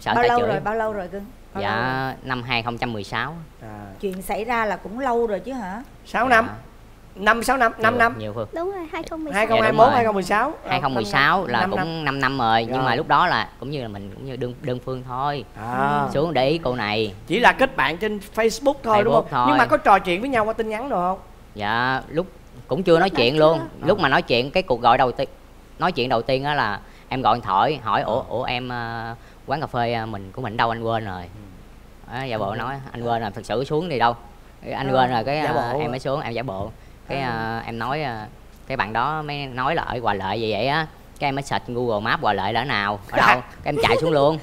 Sợ bao lâu chửi. Rồi, bao lâu rồi cưng? Dạ, năm 2016. Chuyện xảy ra là cũng lâu rồi chứ hả? 6 năm. 5, 6 năm, 5 năm. Nhiều hơn. Đúng rồi, 2016. 2021, 2016. 2016 là cũng 5 năm rồi, nhưng mà lúc đó là cũng như là mình cũng như đơn phương thôi. Xuống để ý cô này. Chỉ là kết bạn trên Facebook thôi đúng không? Nhưng mà có trò chuyện với nhau qua tin nhắn được không? Dạ, lúc cũng chưa nói chuyện luôn. Lúc mà nói chuyện cái cuộc gọi đầu tiên, nói chuyện đầu tiên á là em gọi điện thoại hỏi ủa em quán cà phê mình của mình đâu anh quên rồi. Giả bộ nói anh quên rồi, thật sự xuống thì đâu. Anh quên rồi cái em mới xuống, em giả bộ. Cái em nói cái bạn đó mới nói là ở Hòa Lợi vậy vậy á. Cái em mới search Google Maps Hòa Lợi là nào, ở đâu. Cái em chạy xuống luôn.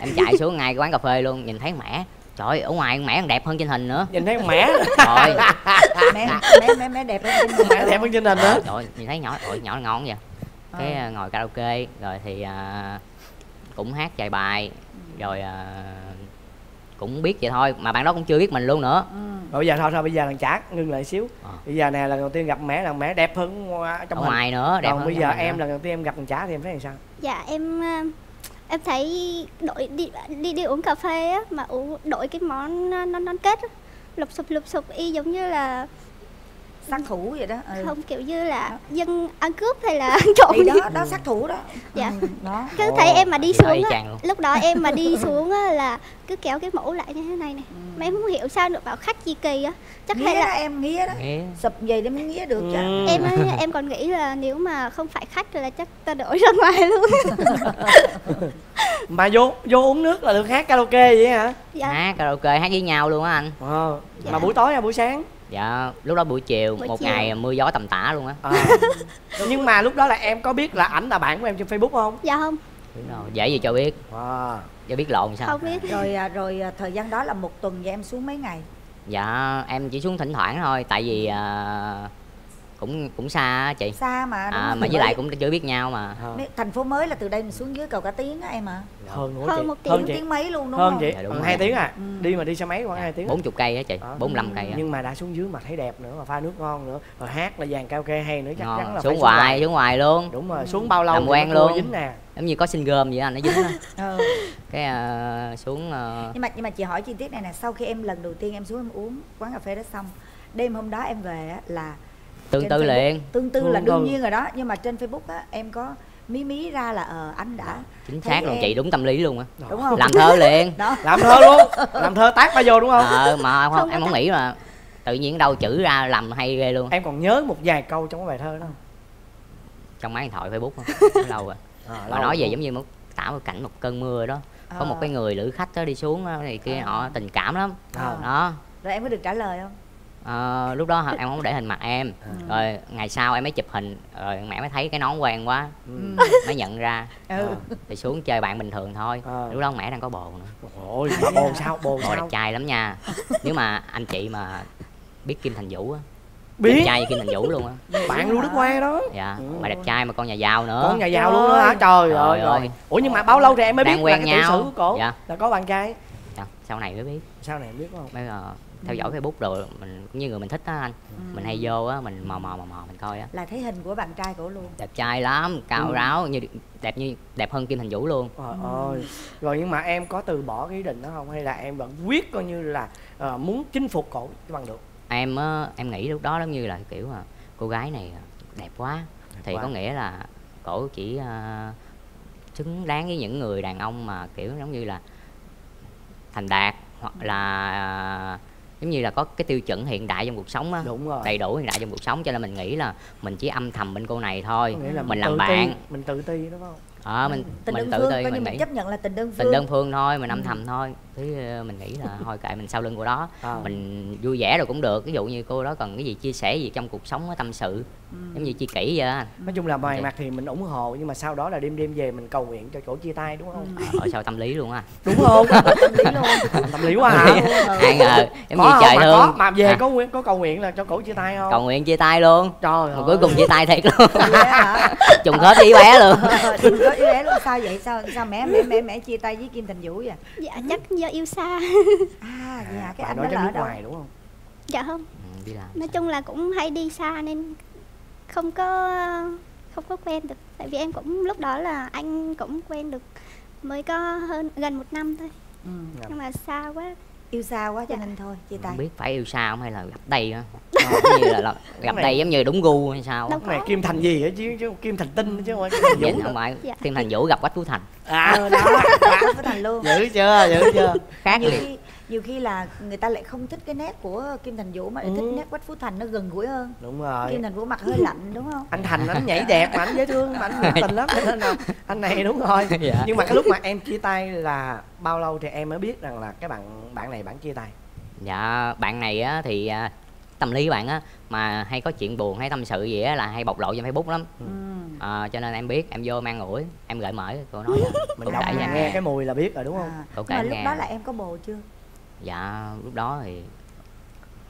Em chạy xuống ngay quán cà phê luôn, nhìn thấy mẹ. Trời ơi, ở ngoài mẹ còn đẹp hơn trên hình nữa. Nhìn thấy mẹ. Trời. Mẹ đẹp hơn trên hình. Mẹ đẹp hơn trên hình nữa. Trời, nhìn thấy nhỏ, ôi nhỏ ngon vậy. Cái ngồi karaoke rồi thì cũng hát vài bài rồi cũng biết vậy thôi, mà bạn đó cũng chưa biết mình luôn nữa. Rồi bây giờ thôi, bây giờ thằng Chát ngưng lại xíu. Bây giờ nè, lần đầu tiên gặp mẹ, là mẹ đẹp hơn trong ngoài nữa, đẹp hơn. Bây giờ em lần đầu tiên em gặp thằng Chát thì em thấy làm sao? Dạ em thấy đổi đi uống cà phê á, mà đổi cái món non kết á, lụp xụp y giống như là sát thủ vậy đó. Không, kiểu như là dân ăn cướp hay là ăn trộm gì đó, sát thủ đó. Dạ đó. Cứ thấy em mà đi xuống á, lúc đó em mà đi xuống á là cứ kéo cái mũ lại như thế này nè. Mà em không hiểu sao được, bảo khách gì kỳ á. Chắc nghĩa hay là em nghĩa đó, sụp vậy để mới nghĩa được chứ. Em còn nghĩ là nếu mà không phải khách là chắc ta đổi ra ngoài luôn. Mà vô uống nước là được hát karaoke vậy hả? Dạ. Hát karaoke, hát với nhau luôn á anh. Dạ. Mà buổi tối hay buổi sáng? Dạ, lúc đó buổi chiều, ngày mưa gió tầm tã luôn á. Nhưng mà lúc đó là em có biết là ảnh là bạn của em trên Facebook không? Dạ không. Dễ gì cho biết. Cho biết lộn sao? Không biết. Rồi thời gian đó là một tuần vậy em xuống mấy ngày? Dạ, em chỉ xuống thỉnh thoảng thôi, tại vì cũng xa chị. Xa mà. Mà với lại cũng chưa biết nhau mà. Thành phố mới là từ đây mình xuống dưới cầu Cả Tiếng á em ạ. Hơn 1 tiếng mấy luôn đúng không? Hơn chị, 2 tiếng à. Đi mà đi xe máy khoảng 2 tiếng. 40 cây á chị, 45 cây. Nhưng mà đã xuống dưới mà thấy đẹp nữa, mà pha nước ngon nữa, rồi hát là dàn karaoke hay nữa, chắc chắn là xuống hoài, xuống hoài luôn. Đúng rồi, xuống bao lâu làm quen luôn. Dính nè. Giống như có xin gom vậy anh, nó dính đó. Cái xuống. Nhưng mà chị hỏi chi tiết này nè, sau khi em lần đầu tiên em xuống em uống quán cà phê đó xong, đêm hôm đó em về là tương tư liền. Tương tư là đương nhiên rồi đó, nhưng mà trên Facebook á em có mí ra là anh đã chính xác luôn chị, đúng tâm lý luôn á, đúng không? Làm thơ liền đó. Làm thơ luôn, làm thơ tát bao vô đúng không? Mà không, em không nghĩ mà tự nhiên đâu chữ ra làm hay ghê luôn. Em còn nhớ một vài câu trong cái bài thơ đó không? Trong máy điện thoại Facebook không? Lâu rồi. Mà nói về giống như tạo một cảnh một cơn mưa đó, có một cái người lữ khách đó đi xuống này kia họ tình cảm lắm đó. Rồi em có được trả lời không? Lúc đó em không để hình mặt em. Rồi ngày sau em mới chụp hình, rồi mẹ mới thấy cái nón quen quá, mới nhận ra. Thì xuống chơi bạn bình thường thôi. Lúc đó mẹ đang có bồ nữa. Ôi bồ sao? Bồ đẹp trai lắm nha. Nếu mà anh chị mà biết Kim Thành Vũ á, đẹp trai như Kim Thành Vũ luôn á. Bạn Lưu Đức Hoa đó. Dạ, mà đẹp trai mà con nhà giàu nữa. Con nhà giàu luôn á, trời ơi. Ủa nhưng mà bao lâu thì em mới biết là cái tiểu sử của cổ là có bạn trai? Sau này mới biết. Sau này biết không? Bây giờ theo dõi Facebook rồi mình cũng như người mình thích á anh. Mình hay vô á, mình mò mình coi á, là thấy hình của bạn trai của luôn. Đẹp trai lắm, cao ráo, đẹp hơn Kim Thành Vũ luôn. Rồi nhưng mà em có từ bỏ cái ý định đó không, hay là em vẫn quyết coi như là muốn chinh phục cổ bằng được? Em nghĩ lúc đó giống như là kiểu mà cô gái này đẹp quá, có nghĩa là cổ chỉ xứng đáng với những người đàn ông mà kiểu giống như là thành đạt, hoặc là giống như là có cái tiêu chuẩn hiện đại trong cuộc sống á, đầy đủ hiện đại trong cuộc sống, cho nên mình nghĩ là mình chỉ âm thầm bên cô này thôi, mình làm bạn, mình tự ti đúng không? Mình tự ti, mình chấp nhận là tình đơn phương thôi, mình âm thầm thôi. Thế mình nghĩ là thôi kệ, mình sau lưng của đó mình vui vẻ rồi cũng được. Ví dụ như cô đó cần cái gì chia sẻ gì trong cuộc sống, tâm sự giống như chi kỷ vậy. Nói chung là ngoài mặt thì mình ủng hộ, nhưng mà sau đó là đêm về mình cầu nguyện cho chỗ chia tay, đúng không? Ở sau tâm lý luôn á, đúng không? Tâm lý luôn, tâm lý quá hả? Ai ngờ giống như trời thương mà về có cầu nguyện là cho cổ chia tay không? Cầu nguyện chia tay luôn, trời ơi, cuối cùng chia tay thiệt luôn, trùng khớp với bé luôn. Trùng khớp với bé luôn. Sao vậy? Sao mẹ chia tay với Kim Thành Vũ vậy? Dạ chắc do yêu xa. À dạ, cái anh đó là ở đâu, đúng không? Dạ không, đi làm. Nói chung là cũng hay đi xa nên không có quen được. Tại vì em cũng lúc đó là anh cũng quen được mới có hơn gần 1 năm thôi. Nhưng mà xa quá, yêu xa quá cho nên thôi chia tay. Không biết phải yêu xa không hay là gặp đây á, như là gặp đây giống như đúng gu hay sao á. Này Kim Thành gì á chứ Kim Thành Tinh chứ không phải Vũ. Không phải Kim Thành Vũ gặp Quách Phú Thành. Đó, Quách Phú Thành luôn. Dữ chưa, dữ chưa, khác liền. Nhiều khi là người ta lại không thích cái nét của Kim Thành Vũ mà lại thích nét Quách Phú Thành, nó gần gũi hơn. Đúng rồi. Kim Thành Vũ mặt hơi lạnh, đúng không? Anh Thành anh nhảy đẹp mà anh dễ thương mà anh nhiệt tình lắm, nên là anh này đúng rồi. Dạ. Nhưng mà cái lúc mà em chia tay là bao lâu thì em mới biết rằng là cái bạn này bạn chia tay? Dạ, bạn này á thì tâm lý bạn á mà hay có chuyện buồn hay tâm sự gì á là hay bộc lộ trên Facebook lắm. Cho nên em biết, em vô mang ủi, em gợi mở cô nói mình đọc nghe cái mùi là biết rồi, đúng không? Mà lúc đó là em có bồ chưa? Dạ lúc đó thì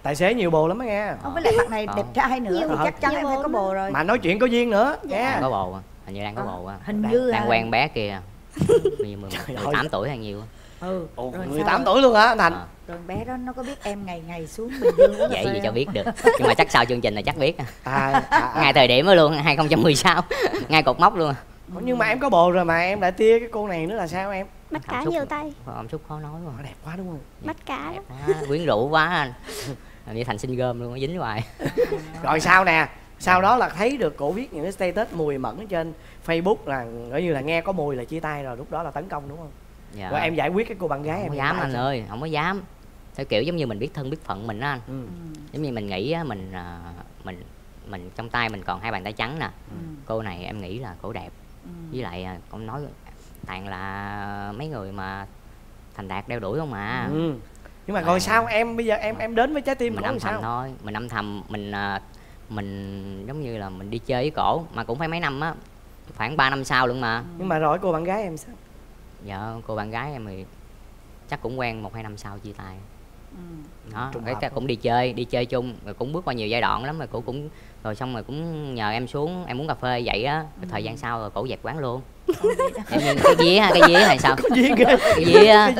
tài xế nhiều bồ lắm á nghe. Không, với lại mặt này đẹp trai nữa thì chắc chắn em phải có bồ rồi. Mà nói chuyện có duyên nữa. Dạ có bồ, hình như đang có bồ á. Hình như đang quen bé kia 18 tuổi hay nhiều. 18 tuổi luôn hả anh Thành? Rồi bé đó nó có biết em ngày xuống Bình Dương vậy gì cho biết được. Nhưng mà chắc sau chương trình là chắc biết. Ngày thời điểm đó luôn, 2016, ngay cột mốc luôn. Nhưng mà em có bồ rồi mà em lại tia cái cô này nữa là sao em? Mắt cả nhiều tay. Ông Xúc khó nói quá. Đẹp quá đúng không? Mắt cả. Quyến rũ quá anh. Như thành xin gom luôn, dính hoài. Rồi sao nè? Sau đó là thấy được cổ viết những cái status mùi mẫn trên Facebook là gọi như là nghe có mùi là chia tay rồi, lúc đó là tấn công đúng không? Dạ. Rồi em giải quyết cái cô bạn gái em. Không dám anh ơi, không có dám. Theo kiểu giống như mình biết thân biết phận mình đó anh. Giống như mình nghĩ mình trong tay mình còn 2 bàn tay trắng nè. Cô này em nghĩ là cổ đẹp. Với lại con nói toàn là mấy người mà thành đạt đeo đuổi không mà. Nhưng mà rồi sao em bây giờ em đến với trái tim mình âm thầm thôi, mình âm thầm mình giống như là mình đi chơi với cổ mà cũng phải mấy năm á, khoảng 3 năm sau luôn mà. Nhưng mà rồi cô bạn gái em sao? Dạ cô bạn gái em thì chắc cũng quen 1-2 năm sau chia tay. Đó, cái cũng đi chơi chung rồi cũng bước qua nhiều giai đoạn lắm rồi, cổ cũng rồi xong rồi cũng nhờ em xuống em uống cà phê vậy á. Thời gian sau rồi cổ dẹp quán luôn. Em nhìn cái dĩa ha, cái dĩa này sao cái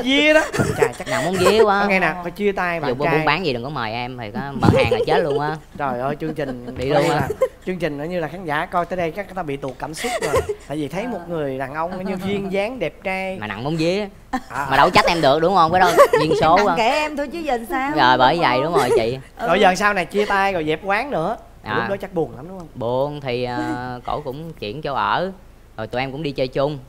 dĩa đó trời, chắc nào muốn dĩa quá. Nghe nè, phải chia tay bạn trai buôn bán gì đừng có mời em, thì có mở hàng là chết luôn á. Trời ơi chương trình đi luôn á. Chương trình nó như là khán giả coi tới đây chắc người ta bị tụt cảm xúc rồi, tại vì thấy một người đàn ông như duyên dáng đẹp trai mà nặng món dĩa mà đâu trách em được đúng không? Cái đó duyên số quá, kể em thôi chứ giờ sao rồi, bởi vậy đúng rồi chị. Rồi giờ sau này chia tay rồi dẹp quán nữa, lúc đó chắc buồn lắm đúng không? Buồn thì cổ cũng chuyển chỗ ở rồi tụi em cũng đi chơi chung.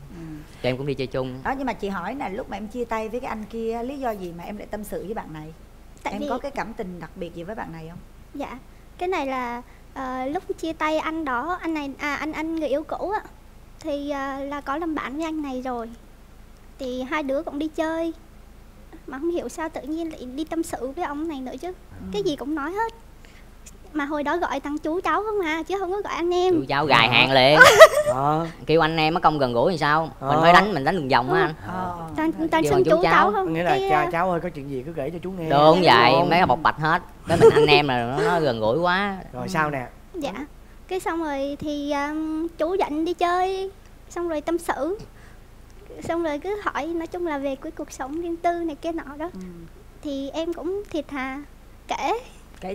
Tụi em cũng đi chơi chung đó. Nhưng mà chị hỏi là lúc mà em chia tay với cái anh kia, lý do gì mà em lại tâm sự với bạn này? Tại em vì... có cái cảm tình đặc biệt gì với bạn này không? Dạ cái này là lúc chia tay anh đó, anh này anh người yêu cũ á, thì là có làm bạn với anh này rồi, thì hai đứa cũng đi chơi mà không hiểu sao tự nhiên lại đi tâm sự với ông này nữa chứ. Cái gì cũng nói hết, mà hồi đó gọi thằng chú cháu không à, chứ không có gọi anh em. Chú cháu gài hàng liền. Kêu anh em nó công gần gũi thì sao, mình mới đánh, mình đánh đường vòng á anh. Tên xưng chú cháu không? Nghĩa là cháu ơi có chuyện gì cứ kể cho chú nghe. Đúng vậy, mấy bộc bạch hết. Với mình anh em là nó gần gũi quá. Rồi sao nè? Dạ, cái xong rồi thì chú dẫn đi chơi, xong rồi tâm sự, xong rồi cứ hỏi, nói chung là về cái cuộc sống riêng tư này kia nọ đó. Thì em cũng thiệt thà kể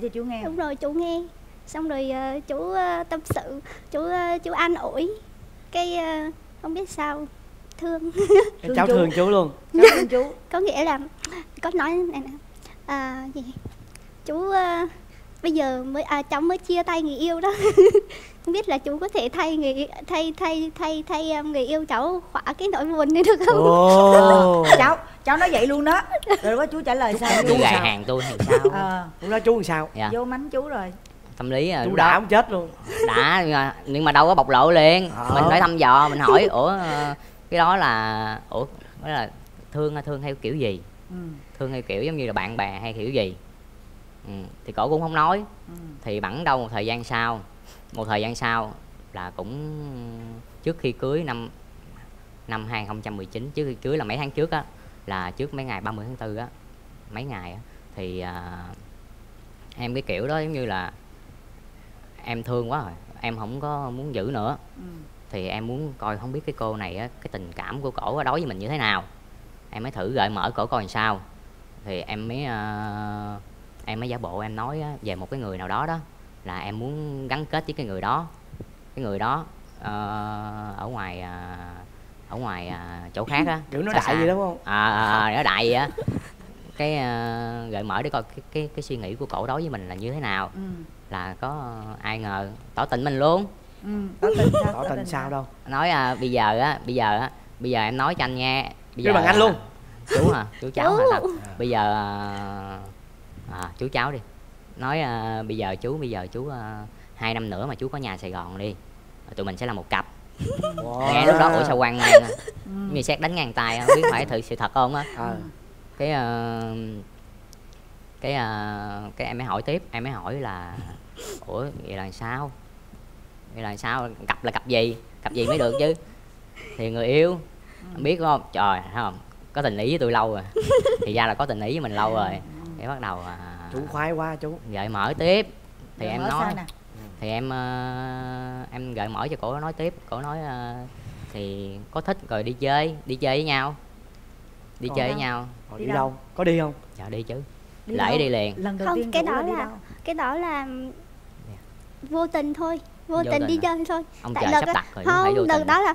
cho chú nghe. Đúng rồi, chú nghe xong rồi chú tâm sự, chú an ủi, cái không biết sao thương. Cháu thương chú luôn. Cháu thương chú có nghĩa là có nói này nè, chú bây giờ mới cháu mới chia tay người yêu đó. Không biết là chú có thể thay người yêu cháu khỏa cái nỗi buồn này được không? Cháu nói vậy luôn đó. Rồi chú trả lời sao? Chú gài hàng tôi thì sao? Lúc đó chú làm sao? Vô mánh chú rồi. tâm lý à, chú đã không chết luôn đã, nhưng mà đâu có bộc lộ liền. Mình phải thăm dò, mình hỏi ủa cái đó là ủa đó là thương theo kiểu gì, thương theo kiểu giống như là bạn bè hay kiểu gì. Thì cổ cũng không nói. Thì bẵng đâu một thời gian sau là cũng trước khi cưới, năm 2019, trước khi cưới là mấy tháng trước á, là trước mấy ngày 30 tháng 4 á, mấy ngày á, thì em cái kiểu đó giống như là em thương quá rồi, em không có muốn giữ nữa. Thì em muốn coi không biết cái cô này á, cái tình cảm của cổ đối với mình như thế nào, em mới thử gợi mở cổ coi làm sao. Thì em mới giả bộ em nói á, về một cái người nào đó, đó là em muốn gắn kết với cái người đó, ở ngoài chỗ khác á, kiểu nó đại gì đúng không? Nó đại gì á, cái gợi mở để coi cái suy nghĩ của cổ đối với mình là như thế nào. Là có ai ngờ tỏ tình mình luôn. Tỏ tình sao đâu, nói bây giờ em nói cho anh nghe, bây giờ bằng anh luôn chú hả, chú cháu hả, bây giờ chú cháu đi, nói bây giờ chú 2 năm nữa mà chú có nhà Sài Gòn đi, tụi mình sẽ là một cặp. Nghe lúc đó ủa sao hoang mang, như xét đánh ngang tay, không biết phải thử sự thật không á. Cái em mới hỏi tiếp, em mới hỏi là ủa vậy là sao, cặp là cặp gì mới được chứ. Thì người yêu biết không, trời thấy không, có tình ý với tôi lâu rồi, thì ra là có tình ý với mình lâu rồi. Thì bắt đầu chú khoái quá chú, gợi mở tiếp. Thì em nói thì em gợi mở cho cổ nói tiếp. Cổ nói thì có thích rồi đi chơi với nhau, đi đâu, có đi không? Dạ đi chứ, lễ đi liền. Lần đầu tiên cái đó là vô tình thôi, vô tình đi chơi thôi. Ông trời sắp đặt rồi, không đợt đó là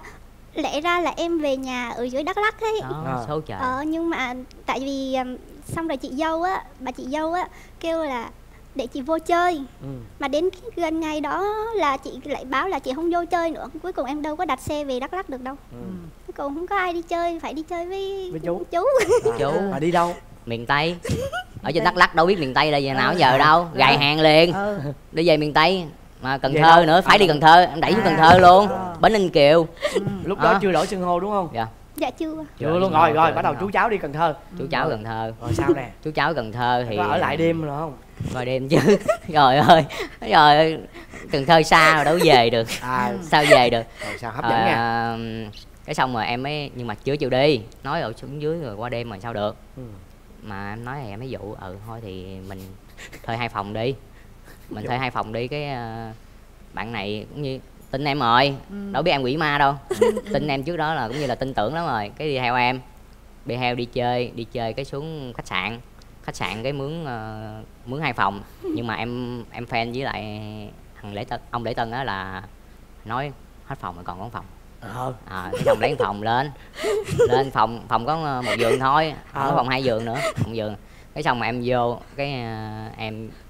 lẽ ra là em về nhà ở dưới Đắk Lắk ấy. Số trời. Nhưng mà tại vì xong rồi chị dâu á, bà chị dâu kêu là để chị vô chơi. Mà đến gần ngày đó là chị lại báo là chị không vô chơi nữa. Cuối cùng em đâu có đặt xe về Đắk Lắk được đâu. Cuối cùng không có ai đi chơi, phải đi chơi với chú. Mà đi đâu? Miền Tây. Ở trên Đắk Lắk đâu biết miền Tây là giờ nào giờ đâu, gài hàng liền. Đi về miền Tây. Mà Cần Thơ đâu? Nữa, phải đi Cần Thơ, em đẩy xuống Cần Thơ luôn. Bến Ninh Kiều. Lúc đó chưa đổi xưng hô đúng không? Dạ. Dạ chưa luôn. Rồi bắt đầu chú cháu đi Cần Thơ. Chú cháu Cần Thơ. Rồi sao nè? Chú cháu Cần Thơ thì ở lại đêm rồi không? Rồi đêm chứ. Trời ơi. Rồi Cần Thơ xa rồi đâu về được. Sao về được? Rồi sao hấp dẫn nha. Cái xong rồi em mới, nhưng mà chưa chịu đi, nói ở xuống dưới rồi qua đêm rồi sao được. Mà em nói thì em mới dụ thôi thì mình thuê 2 phòng đi. Mình thuê 2 phòng đi, cái bạn này cũng như tin em rồi, đâu biết em quỷ ma đâu. Tin em trước đó là cũng như là tin tưởng lắm rồi, cái đi theo em, đi chơi cái xuống khách sạn cái mướn 2 phòng. Nhưng mà em fan với lại thằng ông Lễ Tân á, là nói hết phòng rồi còn có phòng. Cái xong lấy phòng lên phòng có 1 giường thôi, không có phòng 2 giường nữa, 1 giường. Cái xong mà em vô, cái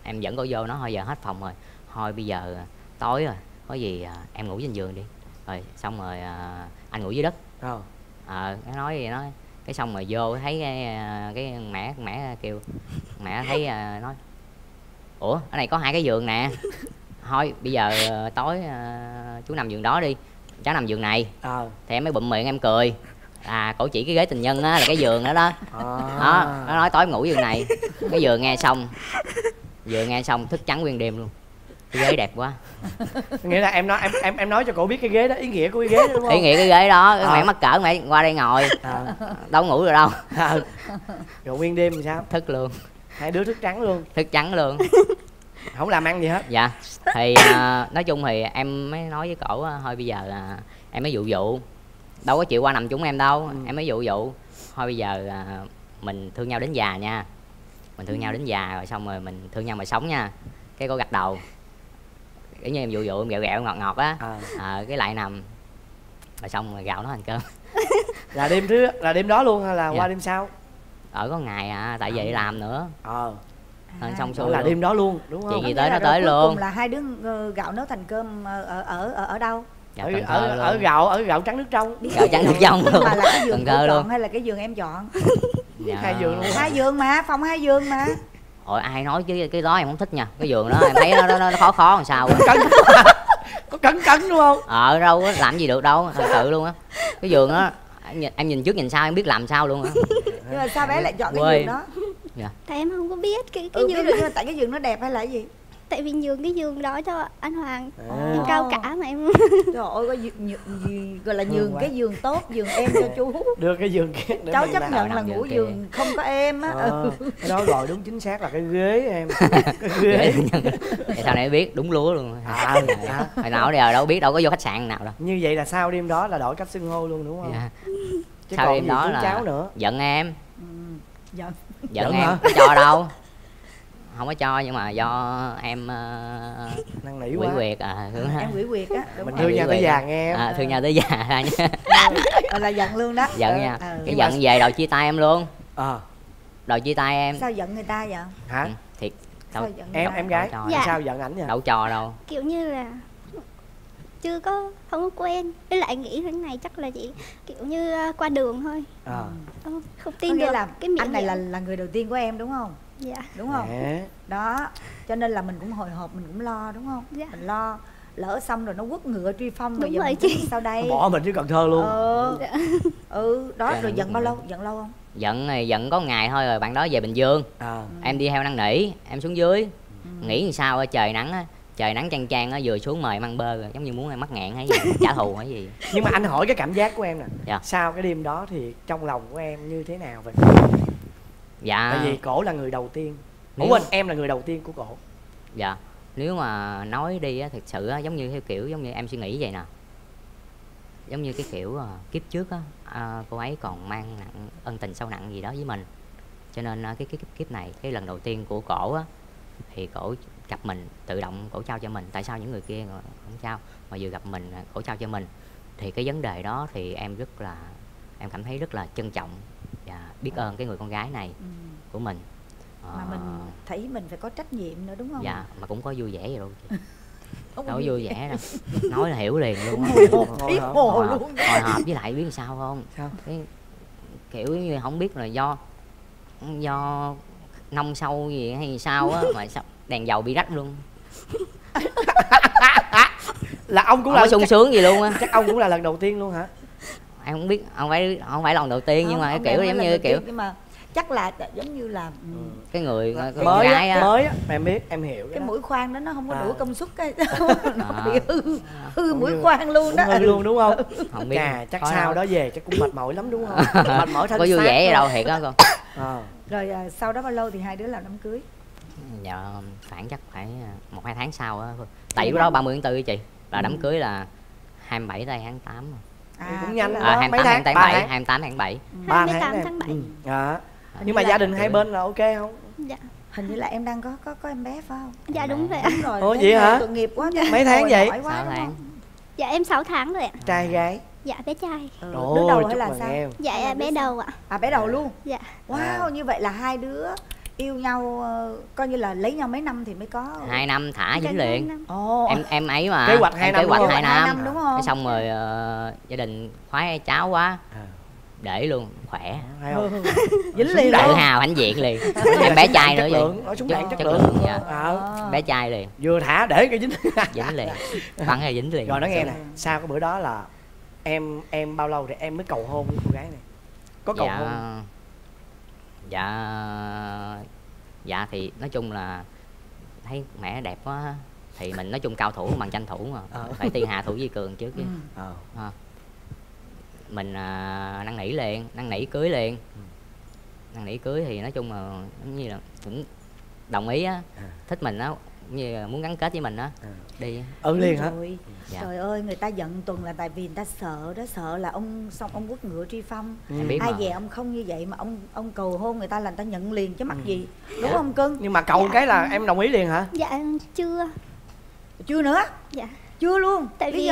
em dẫn cô vô, nó thôi giờ hết phòng rồi, thôi bây giờ tối rồi, có gì em ngủ trên giường đi, rồi xong rồi anh ngủ dưới đất. Nó nói gì nói, cái xong rồi vô thấy cái mẹ kêu, mẹ thấy nói ủa ở này có 2 cái giường nè, thôi bây giờ tối chú nằm giường đó đi, cháu nằm giường này. Thì em mới bụm miệng em cười, cổ chỉ cái ghế tình nhân á, là cái giường đó đó. Nó nói tối ngủ giường này, cái giường nghe xong thức trắng nguyên đêm luôn. Cái ghế đẹp quá. Nghĩa là em nói cho cổ biết cái ghế đó, ý nghĩa của cái ghế đó đúng không? Ý nghĩa cái ghế đó, mẹ mắc cỡ mẹ qua đây ngồi. Đâu ngủ được đâu. Rồi nguyên đêm thì sao? Thức luôn. 2 đứa thức trắng luôn. Không làm ăn gì hết. Dạ. Thì nói chung thì em mới nói với cổ thôi bây giờ là em mới dụ đâu có chịu qua nằm chúng em đâu. Em mới dụ thôi bây giờ là mình thương nhau đến già nha, mình thương nhau đến già rồi xong rồi mình thương nhau mà sống nha. Cái cô gật đầu, kiểu như em dụ em gẹo ngọt á. Cái lại nằm rồi xong rồi gạo nó thành cơm. là đêm đó luôn hay là dạ. Qua đêm sau ở có ngày tại vì đi làm nữa. Xong xuôi là đêm đó luôn đúng không? Chuyện gì tới nó tới luôn. Là 2 đứa gạo nấu thành cơm ở đâu? Ở gạo trắng nước trong. Gạo trắng nước trong luôn. Mà là cái giường Cần Thơ luôn hay là cái giường em chọn? Dạ. 2 giường luôn. 2 giường mà, phòng 2 giường mà. Hồi ai nói chứ cái đó em không thích nha. Cái giường đó em thấy nó khó làm sao. Có cấn đúng không? Đâu á, làm gì được đâu, thật sự luôn á. Cái giường đó em nhìn trước nhìn sau em biết làm sao luôn á. Nhưng mà sao bé lại chọn cái giường đó? Dạ. Tại em không có biết cái giường đó. Tại cái giường nó đẹp hay là cái gì? Tại vì nhường cái giường đó cho anh Hoàng. Em cao cả mà em. Trời ơi, có gì gọi là nhường cái giường tốt, giường em cho chú. Đưa cái giường kia. Cháu chấp nhận là ngủ giường không có em á. Cái đó rồi, đúng chính xác là cái ghế em. Cái ghế. Sao nãy biết, đúng lúa luôn. Hồi nào giờ đâu biết, đâu có vô khách sạn nào đâu. Như vậy là sau đêm đó là đổi cách xưng hô luôn đúng không? Chứ sau đêm đó là cháu nữa. Giận em. Giận em, cho đâu. Không có cho, nhưng mà do em năng nỉ quá. Quyệt em quỷ quyệt á. Mình thương nhau tới già nghe. Thương nhau tới già ra nha. Là giận luôn đó. Giận nha. Cái giận mà... về đòi chia tay em luôn. Đòi chia tay em. Sao giận người ta vậy? Hả? Thiệt. Sao giận em gái? Dạ. Sao giận ảnh vậy? Đậu trò đâu. Kiểu như là chưa có, không có quen. Với lại nghĩ thế này chắc là chỉ kiểu như qua đường thôi. Không tin được. Cái anh này là người đầu tiên của em đúng không? Dạ. Đúng không? Dạ. Đó, cho nên là mình cũng hồi hộp, mình cũng lo đúng không? Dạ. Mình lo, lỡ xong rồi nó quất ngựa truy phong rồi, vậy chứ sao đây? Nó bỏ mình chứ Cần Thơ luôn. Dạ. Đó, dạ. Rồi giận bao lâu? Giận lâu không? Giận này giận có ngày thôi, rồi bạn đó về Bình Dương. Em đi theo năn nỉ, em xuống dưới. Nghĩ làm sao trời nắng á. Trời nắng chang chang á, vừa xuống mời măng bơ rồi, giống như muốn em mắc ngạn hay gì, trả thù hay gì. Nhưng mà anh hỏi cái cảm giác của em nè. Dạ. Sau cái đêm đó thì trong lòng của em như thế nào vậy? Dạ. Tại vì cổ là người đầu tiên. Quên, em là người đầu tiên của cổ. Dạ. Nếu mà nói đi á, thật sự á, giống như theo kiểu giống như em suy nghĩ vậy nè. Giống như cái kiểu kiếp trước á, cô ấy còn mang nặng ân tình sâu nặng gì đó với mình. Cho nên cái kiếp này, cái lần đầu tiên của cổ á, thì cổ gặp mình, tự động cổ trao cho mình. Tại sao những người kia không trao, mà vừa gặp mình cổ trao cho mình. Thì cái vấn đề đó thì em rất là, em cảm thấy rất là trân trọng. Dạ, biết ơn cái người con gái này của mình. Mà mình thấy mình phải có trách nhiệm nữa đúng không? Dạ, mà cũng có vui vẻ vậy đâu chị. Đâu có vui vẻ đâu. Nói là hiểu liền luôn. Hồi hộp, với lại biết làm sao không? Sao? Cái, kiểu như không biết là do nông sâu gì hay sao á, mà sao đèn dầu bị rách luôn. Là ông cũng là sung sướng gì luôn á. Chắc ông cũng là lần đầu tiên luôn hả? Em không biết, không phải lần đầu tiên, nhưng mà kiểu giống như kiểu mà chắc là giống như là cái người mới á, em biết, em hiểu cái mũi khoan đó nó không có đủ công suất, cái bị hư mũi khoan luôn đó, hư luôn đúng không? Không biết à, chắc sau đó về chắc cũng mệt mỏi lắm đúng không? Mệt mỏi thân xác. Có vui vẻ gì đâu, thiệt đó con. Rồi sau đó bao lâu thì hai đứa làm đám cưới? Dạ khoảng chắc phải 1-2 tháng sau á, tại lúc đó 30/4 chị, là đám cưới là 27 tới tháng 8. Cũng nhanh đó, 28 tháng 7. 28 tháng 7. Nhưng mà gia đình hai bên là ok không? Dạ. Hình như là em đang có em bé phải không? Dạ đúng vậy. Ủa vậy hả? Tội nghiệp quá. Mấy tháng vậy? 6 tháng. Dạ em 6 tháng rồi ạ. Trai gái? Dạ bé trai. Đứa đầu hay là sao? Dạ bé đầu ạ. À bé đầu luôn? Dạ. Wow, như vậy là hai đứa yêu nhau coi như là lấy nhau mấy năm thì mới có? 2 năm thả dính liền. Em ấy mà kế hoạch 2 năm đúng không? Xong rồi gia đình khoái cháu quá để luôn, khỏe dính liền, tự hào hãnh diện liền. Em bé trai nữa vậy, chất lượng bé trai liền, vừa thả để cái dính liền, bắn hay dính liền. Rồi nó nghe nè, sau cái bữa đó là em bao lâu thì em mới cầu hôn với cô gái này? Có cầu hôn? Dạ thì nói chung là thấy mẹ đẹp quá thì mình nói chung cao thủ bằng tranh thủ mà. Phải tiên hạ thủ vi cường trước chứ. Mình năn nỉ liền, năn nỉ cưới liền. Năn nỉ cưới thì nói chung là giống như là cũng đồng ý á, thích mình á, như muốn gắn kết với mình á. Đi liền hả? Dạ. Trời ơi, người ta giận tuần là tại vì người ta sợ đó, sợ là ông xong ông quất ngựa truy phong. Ai về ông không như vậy mà ông cầu hôn người ta là người ta nhận liền chứ mắc gì. Đúng không cưng? Nhưng mà cầu cái là em đồng ý liền hả? Dạ em chưa nữa. Dạ chưa luôn. Tại vì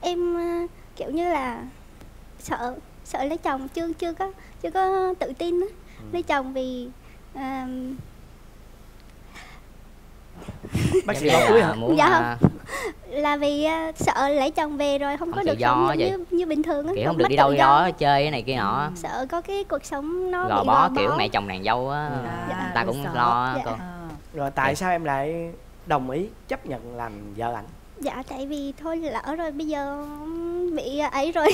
em kiểu như là sợ lấy chồng, chưa có tự tin á, lấy chồng vì bác sĩ báo cưới hả? Dạ không, là vì sợ lấy chồng về rồi không có được sống như bình thường á, kiểu không được đi đâu đó chơi cái này kia nọ, sợ có cái cuộc sống nó gò bó, kiểu mẹ chồng nàng dâu á, người ta cũng lo. Rồi tại sao em lại đồng ý chấp nhận làm vợ ảnh? Dạ tại vì thôi lỡ rồi, bây giờ bị ấy rồi.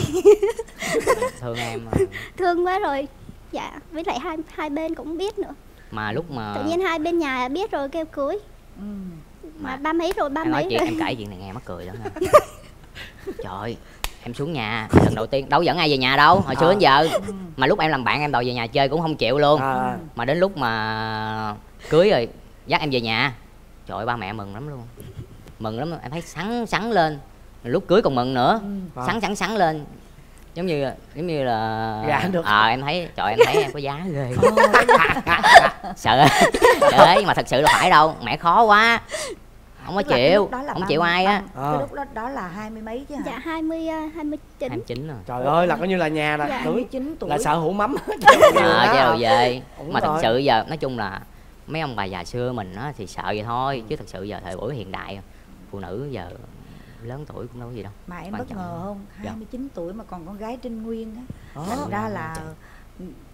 Thương em mà. Thương quá rồi. Dạ, với lại hai bên cũng biết nữa. Mà lúc mà tự nhiên hai bên nhà biết rồi kêu cưới. Ừ. Mà ba mấy rồi, ba mấy nói chuyện, rồi. Em kể chuyện này nghe mắc cười lắm. Trời, em xuống nhà lần đầu tiên đâu dẫn ai về nhà đâu, hồi xưa đến giờ. Mà lúc em làm bạn em đòi về nhà chơi cũng không chịu luôn. Mà đến lúc mà cưới rồi dắt em về nhà, trời ơi, ba mẹ mừng lắm luôn, mừng lắm, em thấy sắn lên. Lúc cưới còn mừng nữa, sắn lên, giống như là dạ, được. Em thấy trời, em thấy em có giá ghê. Sợ đấy, mà thật sự là phải đâu, mẹ khó quá không có chịu, không chịu ai á. Cái lúc đó là 20 mấy chứ hả? Dạ 29 rồi. Trời ơi, là coi như là nhà là 29 tuổi là sợ hủ mắm. Rồi về. Mà thật sự giờ nói chung là mấy ông bà già xưa mình á thì sợ vậy thôi, chứ thật sự giờ thời buổi hiện đại phụ nữ giờ lớn tuổi cũng đâu có gì đâu. Mà em bất ngờ không, 29 tuổi mà còn con gái trinh nguyên á,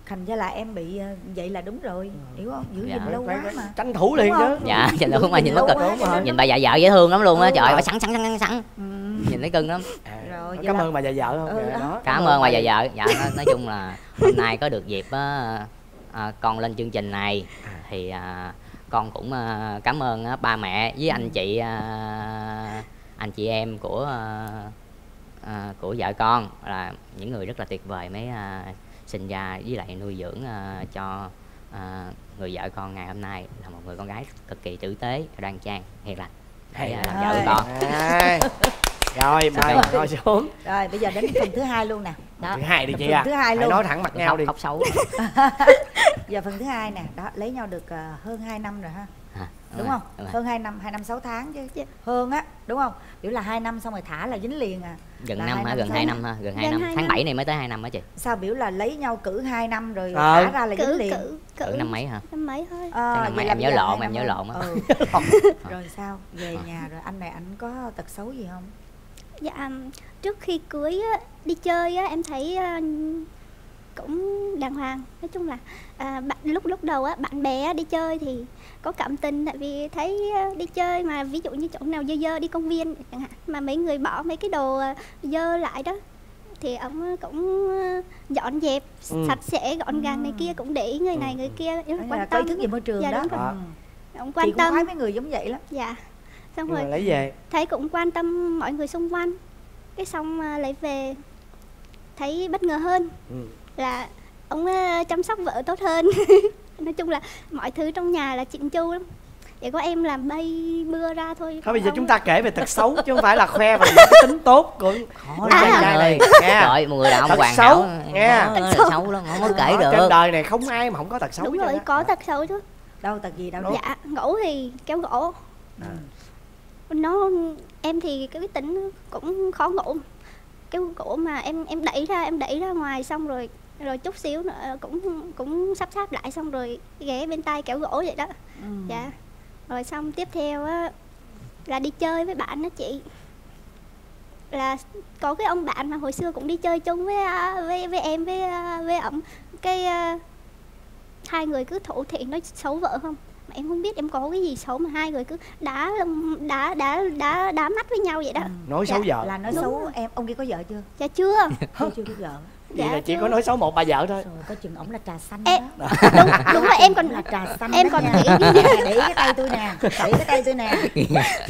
thành ra là em bị vậy là đúng rồi, hiểu không? Giữ gìn lâu quá mà tranh thủ liền chứ. Dạ nhìn lâu mà nhìn mất cực, nhìn bà già vợ dễ thương lắm luôn á. Trời, bà sẵn nhìn thấy cưng lắm. Cảm ơn bà già vợ không? Cảm ơn bà già vợ. Dạ nói chung là hôm nay có được dịp con lên chương trình này thì con cũng cảm ơn ba mẹ với anh chị em của vợ con là những người rất là tuyệt vời mới sinh ra với lại nuôi dưỡng cho người vợ con ngày hôm nay là một người con gái cực kỳ tử tế, đoan trang, hiền lành. Hãy làm vợ con. Rồi mời ngồi xuống. Rồi bây giờ đến phần thứ hai luôn nè. Đó. Thứ hai đi chị à. Thứ hai luôn. Hãy nói thẳng mặt nhau đi. Khóc xấu. Giờ phần thứ hai nè, đó lấy nhau được hơn 2 năm rồi ha. Đúng không? Hơn 2 năm 6 tháng chứ. Hơn á, đúng không? Kiểu là 2 năm xong rồi thả là dính liền à. Gần là năm hả? Gần 2 năm ha, gần 2 năm. Tháng 7 này mới tới 2 năm hả chị? Sao biểu là lấy nhau cử 2 năm rồi thả ra là dính liền. Cử năm mấy hả? Năm mấy thôi. Em nhớ lộn, em nhớ lộn á. Rồi sao? Về nhà rồi anh này ảnh có tật xấu gì không? Dạ, trước khi cưới á, đi chơi á, em thấy cũng đàng hoàng. Nói chung là lúc đầu á, bạn bè á, đi chơi thì có cảm tình. Tại vì thấy đi chơi mà ví dụ như chỗ nào dơ đi công viên chẳng hạn, mà mấy người bỏ mấy cái đồ dơ lại đó thì ông cũng dọn dẹp, sạch sẽ, gọn gàng này kia, cũng để ý người này người kia, quan tâm thức về môi trường. Dạ, đó ông quan tâm mấy người giống vậy lắm. Dạ. Xong rồi lấy về thấy cũng quan tâm mọi người xung quanh, cái xong lấy về thấy bất ngờ hơn là ông chăm sóc vợ tốt hơn. Nói chung là mọi thứ trong nhà là chỉnh chu lắm, vậy có em làm bay bưa ra thôi. Thôi bây giờ chúng ta kể về tật xấu chứ không phải là khoe về những cái tính tốt của trai này nghe. Trời, mọi người đàn ông hoàn hảo nghe, tật xấu lắm không có kể được. Trên đời này không ai mà không có tật xấu. Đúng rồi, có tật xấu chứ. Đâu tật gì đâu? Dạ ngủ thì kéo gỗ. Em thì cái tính cũng khó ngủ, cái cổ mà em đẩy ra ngoài xong rồi chút xíu nữa cũng sắp lại, xong rồi ghé bên tay kẹo gỗ vậy đó. Dạ rồi xong tiếp theo á, là đi chơi với bạn đó chị, là có cái ông bạn mà hồi xưa cũng đi chơi chung với em với ổng, cái hai người cứ thủ thị nói xấu vợ không. Em không biết em có cái gì xấu mà hai người cứ đá mắt với nhau vậy đó. Nói xấu vợ là nói xấu em. Ông kia có vợ chưa? Dạ chưa. Chưa có vợ. Dạ là chỉ có nói xấu một bà vợ thôi. Trời, có chừng ổng là trà xanh em, đó. Đúng rồi, em còn là trà xanh. Em còn nghĩ để cái tay tôi nè, để cái tay tôi nè.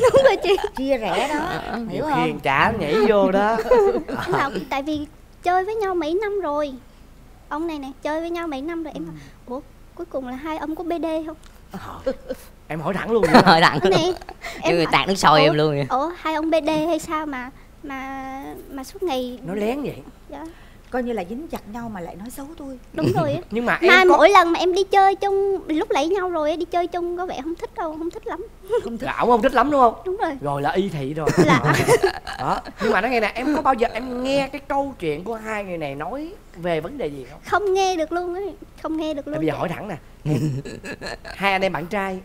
Đúng rồi chị, chia rẽ đó, hiểu không? Hiền trả nhảy vô đó. Tại vì chơi với nhau mấy năm rồi, ông này nè chơi với nhau mấy năm rồi em. Ủa cuối cùng là hai ông có BD không? Em hỏi thẳng luôn. Hỏi thẳng luôn. Em tạt nước sôi em luôn. Ủa hai ông BD hay sao mà suốt ngày nói lén vậy? Dạ. Coi như là dính chặt nhau mà lại nói xấu tôi. Đúng rồi. Nhưng mà mỗi lần mà em đi chơi chung, lúc lấy nhau rồi đi chơi chung có vẻ không thích đâu, không thích lắm. Không thích. Lão không thích lắm đúng không? Đúng rồi. Rồi là y thị rồi. Là. Đó. Nhưng mà nói nghe nè, em có bao giờ em nghe cái câu chuyện của hai người này nói về vấn đề gì không? Không nghe được luôn ấy, không nghe được luôn. Bây giờ hỏi thẳng nè. Hai anh em bạn trai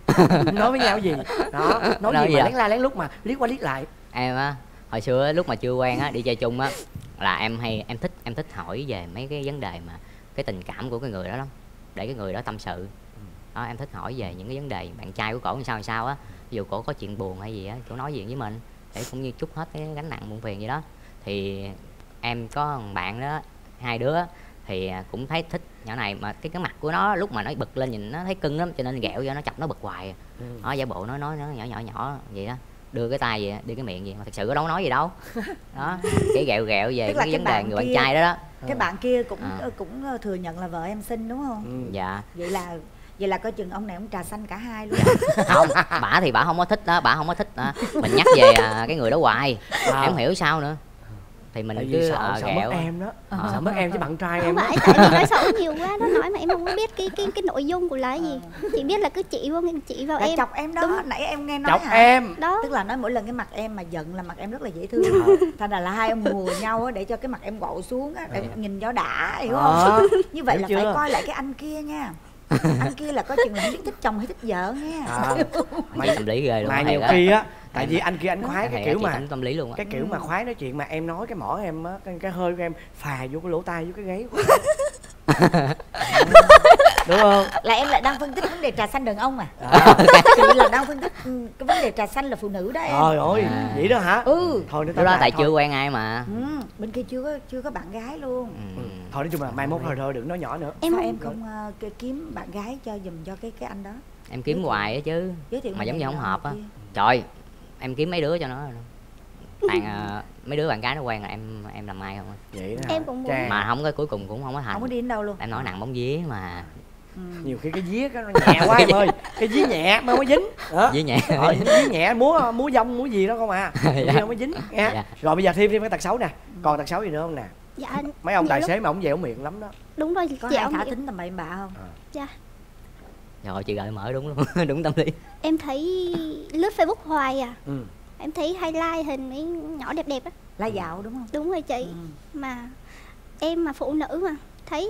nói với nhau gì? Đó, nói gì mà lén la lén lúc mà liếc qua liếc lại. Em á, hồi xưa lúc mà chưa quen á, đi chơi chung á là em thích hỏi về mấy cái vấn đề mà cái tình cảm của cái người đó lắm, để cái người đó tâm sự. Em thích hỏi về những cái vấn đề bạn trai của cổ làm sao á, dù cổ có chuyện buồn hay gì á, cổ nói chuyện với mình để cũng như chút hết cái gánh nặng buồn phiền gì đó. Thì em có một bạn đó, hai đứa thì cũng thấy thích nhỏ này, mà cái mặt của nó lúc mà nó bực lên nhìn nó thấy cưng lắm, cho nên ghẹo cho nó chọc nó bực hoài. Nó giả bộ nó nhỏ vậy đó, đưa cái tay vậy, đưa cái miệng vậy, mà thật sự nó đâu có nói gì đâu đó, cái ghẹo về cái vấn đề người bạn trai đó đó. Cái bạn kia cũng thừa nhận là vợ em xinh đúng không? Dạ. Vậy là coi chừng ông này ông trà xanh cả hai luôn. Không, bả thì bả không có thích đó, mình nhắc về cái người đó hoài, em không hiểu sao nữa. Thì mình cứ sợ mất em đó, sợ mất em với bạn trai em. Không phải, tại vì nó xấu nhiều quá, nó nói mà em không có biết cái nội dung của là gì, chỉ biết là cứ chị vào em chọc em đó. Đúng. Nãy em nghe nói chọc em đó, tức là nói mỗi lần cái mặt em mà giận là mặt em rất là dễ thương. Thành là hai ông hùa nhau để cho cái mặt em gội xuống để nhìn cho đã, hiểu không? Như vậy là phải coi lại cái anh kia nha. Anh kia là có chừng là biết thích chồng hay thích vợ nha. Mày tâm lý ghê luôn. Mà nhiều khi á, tại vì anh kia anh khoái cái kiểu mà tâm lý luôn, cái kiểu mà khoái nói chuyện mà em nói cái mỏ em á, cái hơi của em phà vô cái lỗ tai, vô cái gáy của em. Đúng không? Là em lại đang phân tích vấn đề trà xanh đàn ông à? Thì là đang phân tích cái vấn đề trà xanh là phụ nữ đó em. Trời ơi, vậy đó hả? Thôi nó đó, tại chưa quen ai mà. Bên kia chưa có bạn gái luôn. Thôi nói chung là mai mốt thôi đừng nói nhỏ nữa. Em không kiếm bạn gái cho dùm cho cái anh đó. Em kiếm hoài á chứ, mà giống như không hợp á. Trời, em kiếm mấy đứa cho nó. Mấy đứa bạn gái nó quen là em làm mai không vậy đó. Em cũng muốn mà không có, cuối cùng cũng không có thành, không có đi đến đâu luôn. Em nói nặng bóng vía mà. Nhiều khi cái vía nó nhẹ quá em ơi, cái vía nhẹ mới dính. Vía nhẹ múa dông múa gì đó không à, không có dính nha. Rồi bây giờ thêm cái tật xấu nè, còn tật xấu gì nữa không nè? Dạ, mấy ông tài xế lúc mà ông dẻo miệng lắm đó. Đúng rồi, có ai thả tính tầm bậy bạ không? Dạ. Rồi chị gợi mở đúng luôn, đúng tâm lý. Em thấy lướt Facebook hoài à. Em thấy hay like hình mấy nhỏ đẹp đẹp á, like dạo đúng không? Đúng rồi chị. Mà em mà phụ nữ mà thấy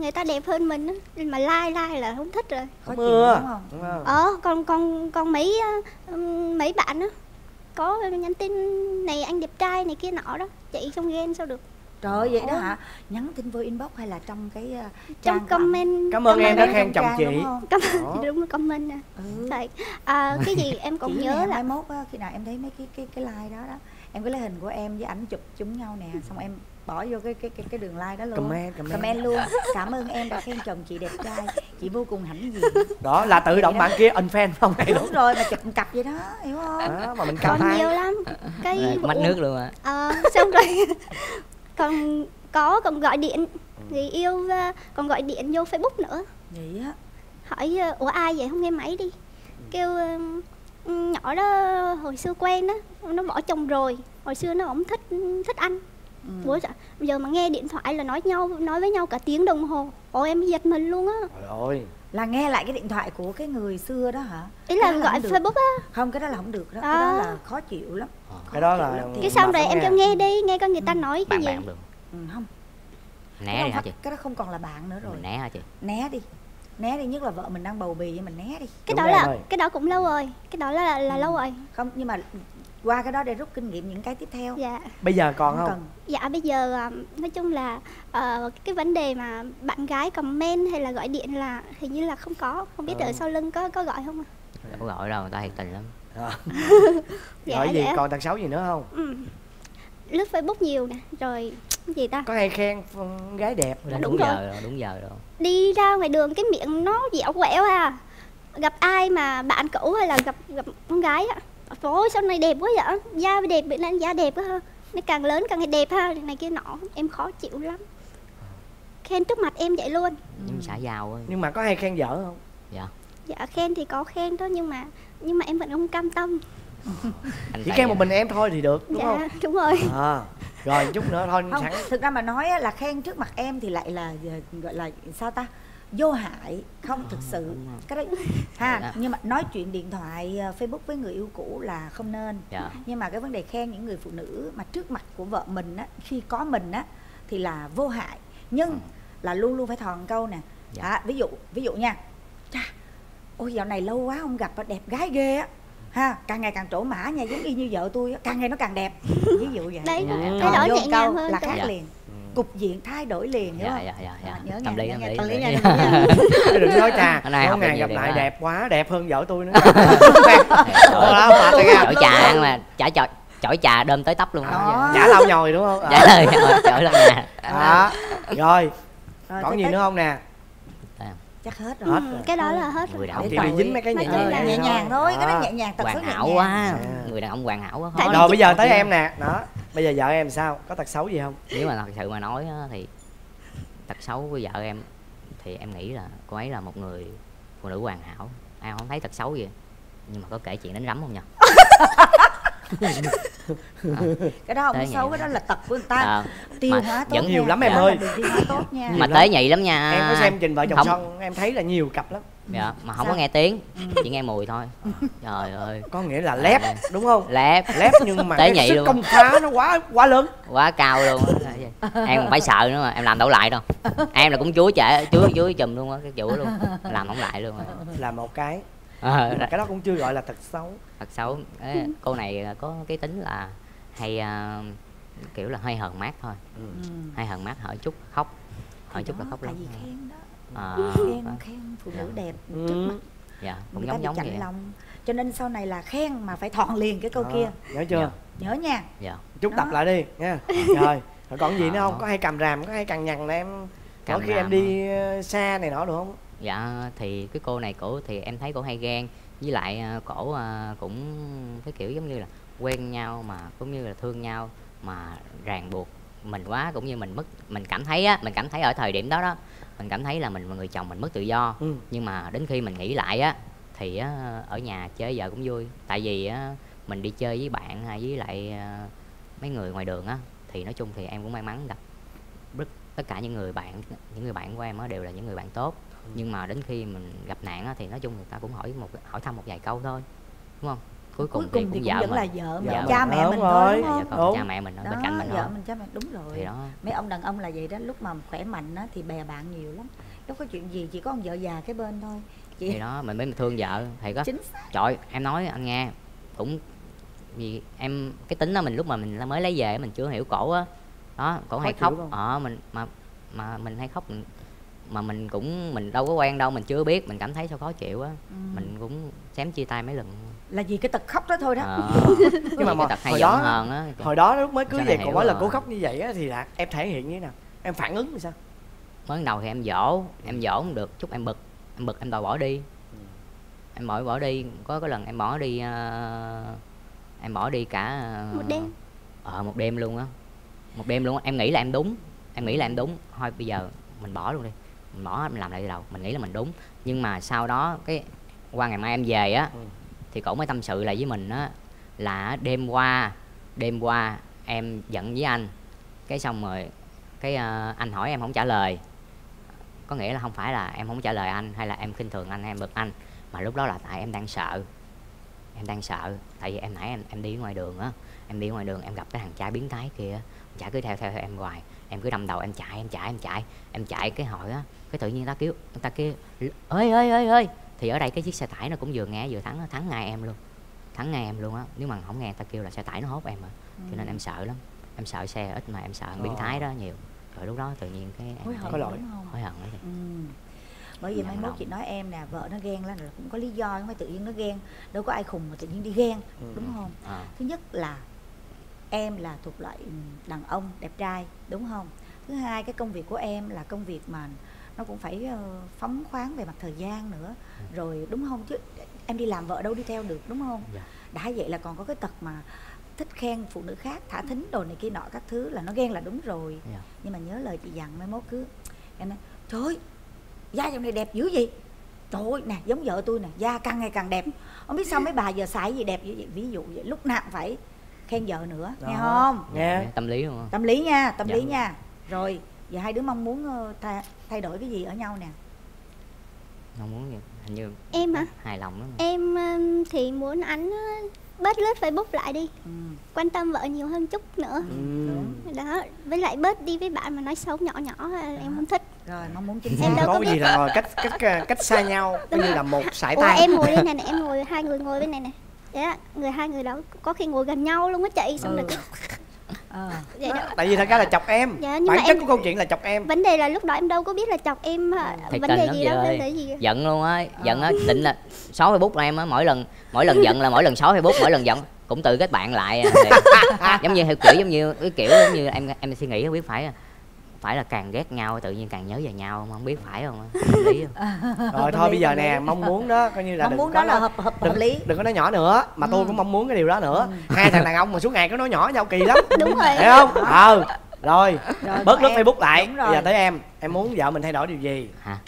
người ta đẹp hơn mình á mà like là không thích rồi, khó chịu đúng không? Còn mấy bạn á có nhắn tin này anh đẹp trai này kia nọ đó chị, không ghen sao được. Trời ơi, vậy đó hả? Nhắn tin vô inbox hay là trong cái trong comment? Cảm ơn em đã khen chồng chị. Đúng rồi, comment nè. Cái gì em còn nhớ là mai mốt khi nào em thấy mấy cái like đó đó, em cứ lấy hình của em với ảnh chụp chúng nhau nè, xong em bỏ vô cái đường like đó luôn, comment luôn. Cảm ơn em đã khen chồng chị đẹp trai, chị vô cùng hãnh diện. Đó là tự động bạn kia unfriend không hay đúng rồi, mà chụp cặp vậy đó, hiểu không? Đó mà mình cặp còn nhiều lắm. Cái mất nước luôn à. Xong rồi còn gọi điện người yêu, còn gọi điện vô Facebook nữa. Vậy á, hỏi ủa ai vậy không nghe máy đi, kêu nhỏ đó hồi xưa quen đó, nó bỏ chồng rồi, hồi xưa nó không thích anh. Ủa trời, bây giờ mà nghe điện thoại là nói với nhau cả tiếng đồng hồ. Ôi em giật mình luôn á. Trời ơi, là nghe lại cái điện thoại của cái người xưa đó hả? Ý là gọi Facebook á. Không, cái đó là không được đó, cái đó là khó chịu lắm. Cái đó là cái xong rồi em kêu nghe đi, nghe coi người ta nói cái gì. Bạn được không? Né đi hả chị? Cái đó không còn là bạn nữa rồi. Né hả chị? Né đi, nhất là vợ mình đang bầu bì vậy mình né đi. Cái đó cũng lâu rồi, cái đó là lâu rồi. Không, nhưng mà qua cái đó để rút kinh nghiệm những cái tiếp theo. Dạ. Bây giờ còn không? Dạ bây giờ nói chung là cái vấn đề mà bạn gái comment hay là gọi điện là hình như là không có, không biết ở sau lưng có gọi không ạ? Không gọi đâu, người ta thiệt tình lắm. Dạ, gì còn tật xấu gì nữa không? Lướt Facebook nhiều nè, rồi gì ta? Có hay khen gái đẹp đúng giờ rồi. Đi ra ngoài đường cái miệng nó dẻo quẹo à. Gặp ai mà bạn cũ hay là gặp con gái á, ôi sao này đẹp quá vậy, da đẹp quá ha, nó càng lớn càng đẹp ha, này kia nọ, em khó chịu lắm. Khen trước mặt em vậy luôn. Nhưng xả dao. Nhưng mà có hay khen dở không? Dạ khen thì có khen đó, nhưng mà em vẫn không cam tâm. Chỉ khen một mình em thôi thì được đúng không? Dạ đúng rồi. Rồi chút nữa thôi. Không, thực ra mà nói là khen trước mặt em thì lại là gọi là sao ta, vô hại, không thực sự cái đấy ha. Nhưng mà nói chuyện điện thoại Facebook với người yêu cũ là không nên. Nhưng mà cái vấn đề khen những người phụ nữ mà trước mặt của vợ mình á, khi có mình á thì là vô hại, nhưng là luôn luôn phải thòn câu nè. Ví dụ nha, ôi dạo này lâu quá không gặp, đẹp gái ghê á ha, càng ngày càng trổ mã nha, giống y như vợ tôi á, càng ngày nó càng đẹp, ví dụ vậy. Đấy, cái đó nhẹ nhàng hơn là khác liền. cục diện thay đổi liền, hiểu không? Nhớ nghe, tâm lý nha. Đừng nói trà, hôm nay gặp lại đẹp quá, đẹp hơn vợ tôi nữa. Chổi trà mà, chổi trà đơm tới tấp luôn. Chả lau nhồi đúng không? Chả lời, chổi lau nhà. Rồi, còn gì nữa không nè? Chắc hết rồi. Cái đó là hết rồi. Chị bị dính mấy cái nhẹ nhàng thôi, cái đó nhẹ nhàng thật sự nhẹ nhàng quá. Người đàn ông hoàn hảo quá. Rồi bây giờ tới em nè, đó. Bây giờ vợ em sao? Có tật xấu gì không? Nếu mà thật sự mà nói thì tật xấu của vợ em thì em nghĩ là cô ấy là một người phụ nữ hoàn hảo. Ai không thấy tật xấu gì. Nhưng mà có kể chuyện đánh rắm không nhỉ? Cái đó không xấu, cái đó là tật của người ta. Tiêu hóa tốt vẫn nhiều nha. Lắm em ơi. Tiêu hóa tốt nha. Mà tế nhị lắm nha. Em có xem Trình Vợ Chồng Son, em thấy là nhiều cặp lắm. Dạ, mà không có nghe tiếng, chỉ nghe mùi thôi. Trời ơi. Có nghĩa là lép đúng không? Lép nhưng mà cái sức công phá nó quá lớn, quá cao luôn. Em còn phải sợ nữa mà, em làm đâu lại đâu. Em là cũng chúa chùm luôn á, cái chủ luôn. Làm không lại luôn. Là một cái. Cái đó cũng chưa gọi là tật xấu. Tật xấu. Cô này có cái tính là hay kiểu là hơi hờn mát thôi. Hay hờn mát, hở chút khóc. Hở chút là khóc lắm. Khen phụ nữ đẹp trước mắt. Dạ, cũng giống vậy. Cho nên sau này là khen mà phải thọn liền cái câu kia. Nhớ chưa? Nhớ nha. Dạ. Chút tập lại đi nha. Rồi, còn gì nữa không? Có hay cầm ràm, có hay cằn nhằn nè em. Có khi em đi xa này nọ được không? Dạ, thì cái cô này cổ thì em thấy cổ hay ghen. Với lại cổ cũng cái kiểu giống như là quen nhau mà cũng như là thương nhau mà ràng buộc mình quá, cũng như mình mất, mình cảm thấy á, mình cảm thấy ở thời điểm đó đó, mình cảm thấy là mình và người chồng mình mất tự do. Nhưng mà đến khi mình nghĩ lại á thì á, ở nhà chơi vợ cũng vui, tại vì á, mình đi chơi với bạn hay với lại mấy người ngoài đường á thì nói chung thì em cũng may mắn gặp tất cả những người bạn của em á đều là những người bạn tốt. Nhưng mà đến khi mình gặp nạn á, thì nói chung người ta cũng hỏi thăm một vài câu thôi, đúng không? Cuối cùng thì cũng vẫn là vợ cha mẹ mình thôi, cha mẹ mình ở bên cạnh mình thôi. Vợ mình, cha mẹ, đúng rồi. Mấy ông đàn ông là vậy đó, lúc mà khỏe mạnh á thì bè bạn nhiều lắm, lúc có chuyện gì chỉ có ông vợ già cái bên thôi. Thì đó mình mới thương vợ thì có. Trời, em nói anh nghe, cũng vì em cái tính đó, mình lúc mà mình mới lấy về mình chưa hiểu cổ á, đó cổ hay khóc, mình mà mình hay khóc, mà mình cũng đâu có quen đâu, mình chưa biết, mình cảm thấy sao khó chịu á. Mình cũng xém chia tay mấy lần là vì cái tật khóc đó thôi đó. Nhưng mà hồi đó lúc mới cưới về còn nói là cô khóc như vậy á thì là em thể hiện như thế nào, em phản ứng như sao? Mới đầu thì em dỗ không được chút, em bực em đòi bỏ đi. Em bỏ đi, có cái lần em bỏ đi cả một đêm. Một đêm luôn á. Em nghĩ là em đúng thôi, bây giờ mình bỏ luôn đi, mình bỏ, mình làm lại từ đầu, mình nghĩ là mình đúng. Nhưng mà sau đó cái qua ngày mai em về á thì cổ mới tâm sự lại với mình á là đêm qua em giận với anh, cái xong rồi cái anh hỏi em không trả lời, có nghĩa là không phải là em không trả lời anh hay là em khinh thường anh hay em bực anh, mà lúc đó là tại em đang sợ, tại vì em nãy em đi ngoài đường á, em gặp cái thằng cha biến thái kia, chả cứ theo em hoài, em cứ đâm đầu em chạy, cái hồi á cái tự nhiên người ta kêu ơi, thì ở đây cái chiếc xe tải nó cũng vừa nghe vừa thắng ngay em luôn á. Nếu mà không nghe người ta kêu là xe tải nó hốt em rồi. Cho nên em sợ lắm, em sợ xe ít mà em sợ biến thái đó nhiều. Rồi lúc đó tự nhiên cái em có lỗi, hối hận đó. Bởi vì mai mốt chị nói em nè, vợ nó ghen là cũng có lý do, không phải tự nhiên nó ghen, đâu có ai khùng mà tự nhiên đi ghen, đúng không? Thứ nhất là em là thuộc loại đàn ông đẹp trai, đúng không? Thứ hai, cái công việc của em là công việc mà nó cũng phải phóng khoáng về mặt thời gian nữa, rồi đúng không? Chứ em đi làm vợ đâu đi theo được, đúng không? Đã vậy là còn có cái tật mà thích khen phụ nữ khác, thả thính đồ này kia nọ các thứ, là nó ghen là đúng rồi. Nhưng mà nhớ lời chị dặn, mai mốt cứ em nói trời ơi, da dòng này đẹp dữ gì, trời ơi nè, giống vợ tôi nè, da càng ngày càng đẹp, không biết sao mấy bà giờ xài gì đẹp dữ vậy, ví dụ vậy. Lúc nào cũng phải khen vợ nữa, nghe không? Nghe. Tâm lý không? Tâm lý nha. Rồi, giờ hai đứa mong muốn thay đổi cái gì ở nhau nè? Mong muốn gì? Hình như em hả? Hài lòng lắm. Em thì muốn anh bớt lướt Facebook lại đi, quan tâm vợ nhiều hơn chút nữa. Đó, với lại bớt đi với bạn mà nói xấu nhỏ em không thích. Rồi, mong muốn chính xác. Em đâu có gì là cách xa nhau như là một sải tay. Em ngồi đây nè, em ngồi, hai người ngồi bên này nè. Dạ, hai người đó có khi ngồi gần nhau luôn á chị, xong rồi Tại vì thật ra là chọc em. Dạ, bản chất của câu chuyện là chọc em. Vấn đề là lúc đó em đâu có biết là chọc em. Vấn đề gì đâu, giận luôn á. Giận á, định là xóa Facebook của em á. Mỗi lần giận là mỗi lần xóa Facebook. Mỗi lần giận cũng tự kết bạn lại giống như theo kiểu giống như em suy nghĩ không biết phải là càng ghét nhau tự nhiên càng nhớ về nhau, không biết phải không? Lý không? Rồi thôi bây giờ nè, mong muốn đó coi như là mong muốn đó là hợp lý, đừng có nói nhỏ nữa mà. Tôi cũng mong muốn cái điều đó nữa. Hai thằng đàn ông mà suốt ngày cứ nói nhỏ nhau kỳ lắm. Đúng rồi, thấy không? Rồi bớt lướt Facebook lại. Bây giờ tới em muốn vợ mình thay đổi điều gì hả?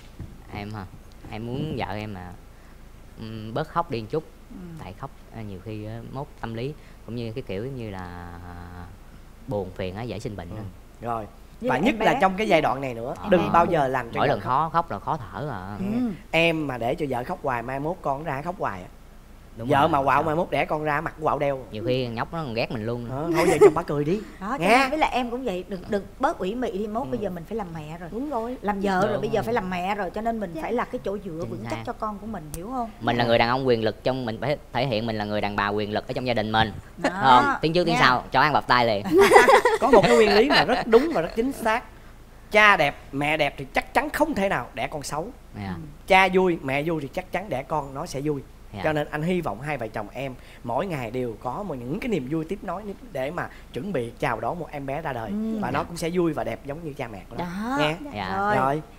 Em muốn vợ em là bớt khóc đi một chút, tại khóc nhiều khi mốt tâm lý cũng như cái kiểu như là buồn phiền á, dễ sinh bệnh. Rồi và nhất là trong cái giai đoạn này nữa, đừng bao giờ làm cho mỗi lần khóc là khó thở. Em mà để cho vợ khóc hoài, mai mốt con ra khóc hoài. Vợ mà quạo mai mốt đẻ con ra mặt quạo đeo. Nhiều khi nhóc nó còn ghét mình luôn. Thôi vậy cho bà cười đi. Nghe với là em cũng vậy, đừng bớt ủy mị đi, mốt bây giờ mình phải làm mẹ rồi. Đúng rồi, làm vợ rồi, bây giờ phải làm mẹ rồi, cho nên mình phải là cái chỗ dựa vững chắc cho con của mình, hiểu không? Mình là người đàn ông quyền lực, trong mình phải thể hiện mình là người đàn bà quyền lực ở trong gia đình mình. Không, tiếng trước tiếng sau cho ăn bập tay liền. Có một cái nguyên lý mà rất đúng và rất chính xác. Cha đẹp, mẹ đẹp thì chắc chắn không thể nào đẻ con xấu. Cha vui, mẹ vui thì chắc chắn đẻ con nó sẽ vui. Cho nên anh hy vọng hai vợ chồng em mỗi ngày đều có một những cái niềm vui tiếp nối để mà chuẩn bị chào đón một em bé ra đời. Và nó cũng sẽ vui và đẹp giống như cha mẹ của nó. Nghe. Rồi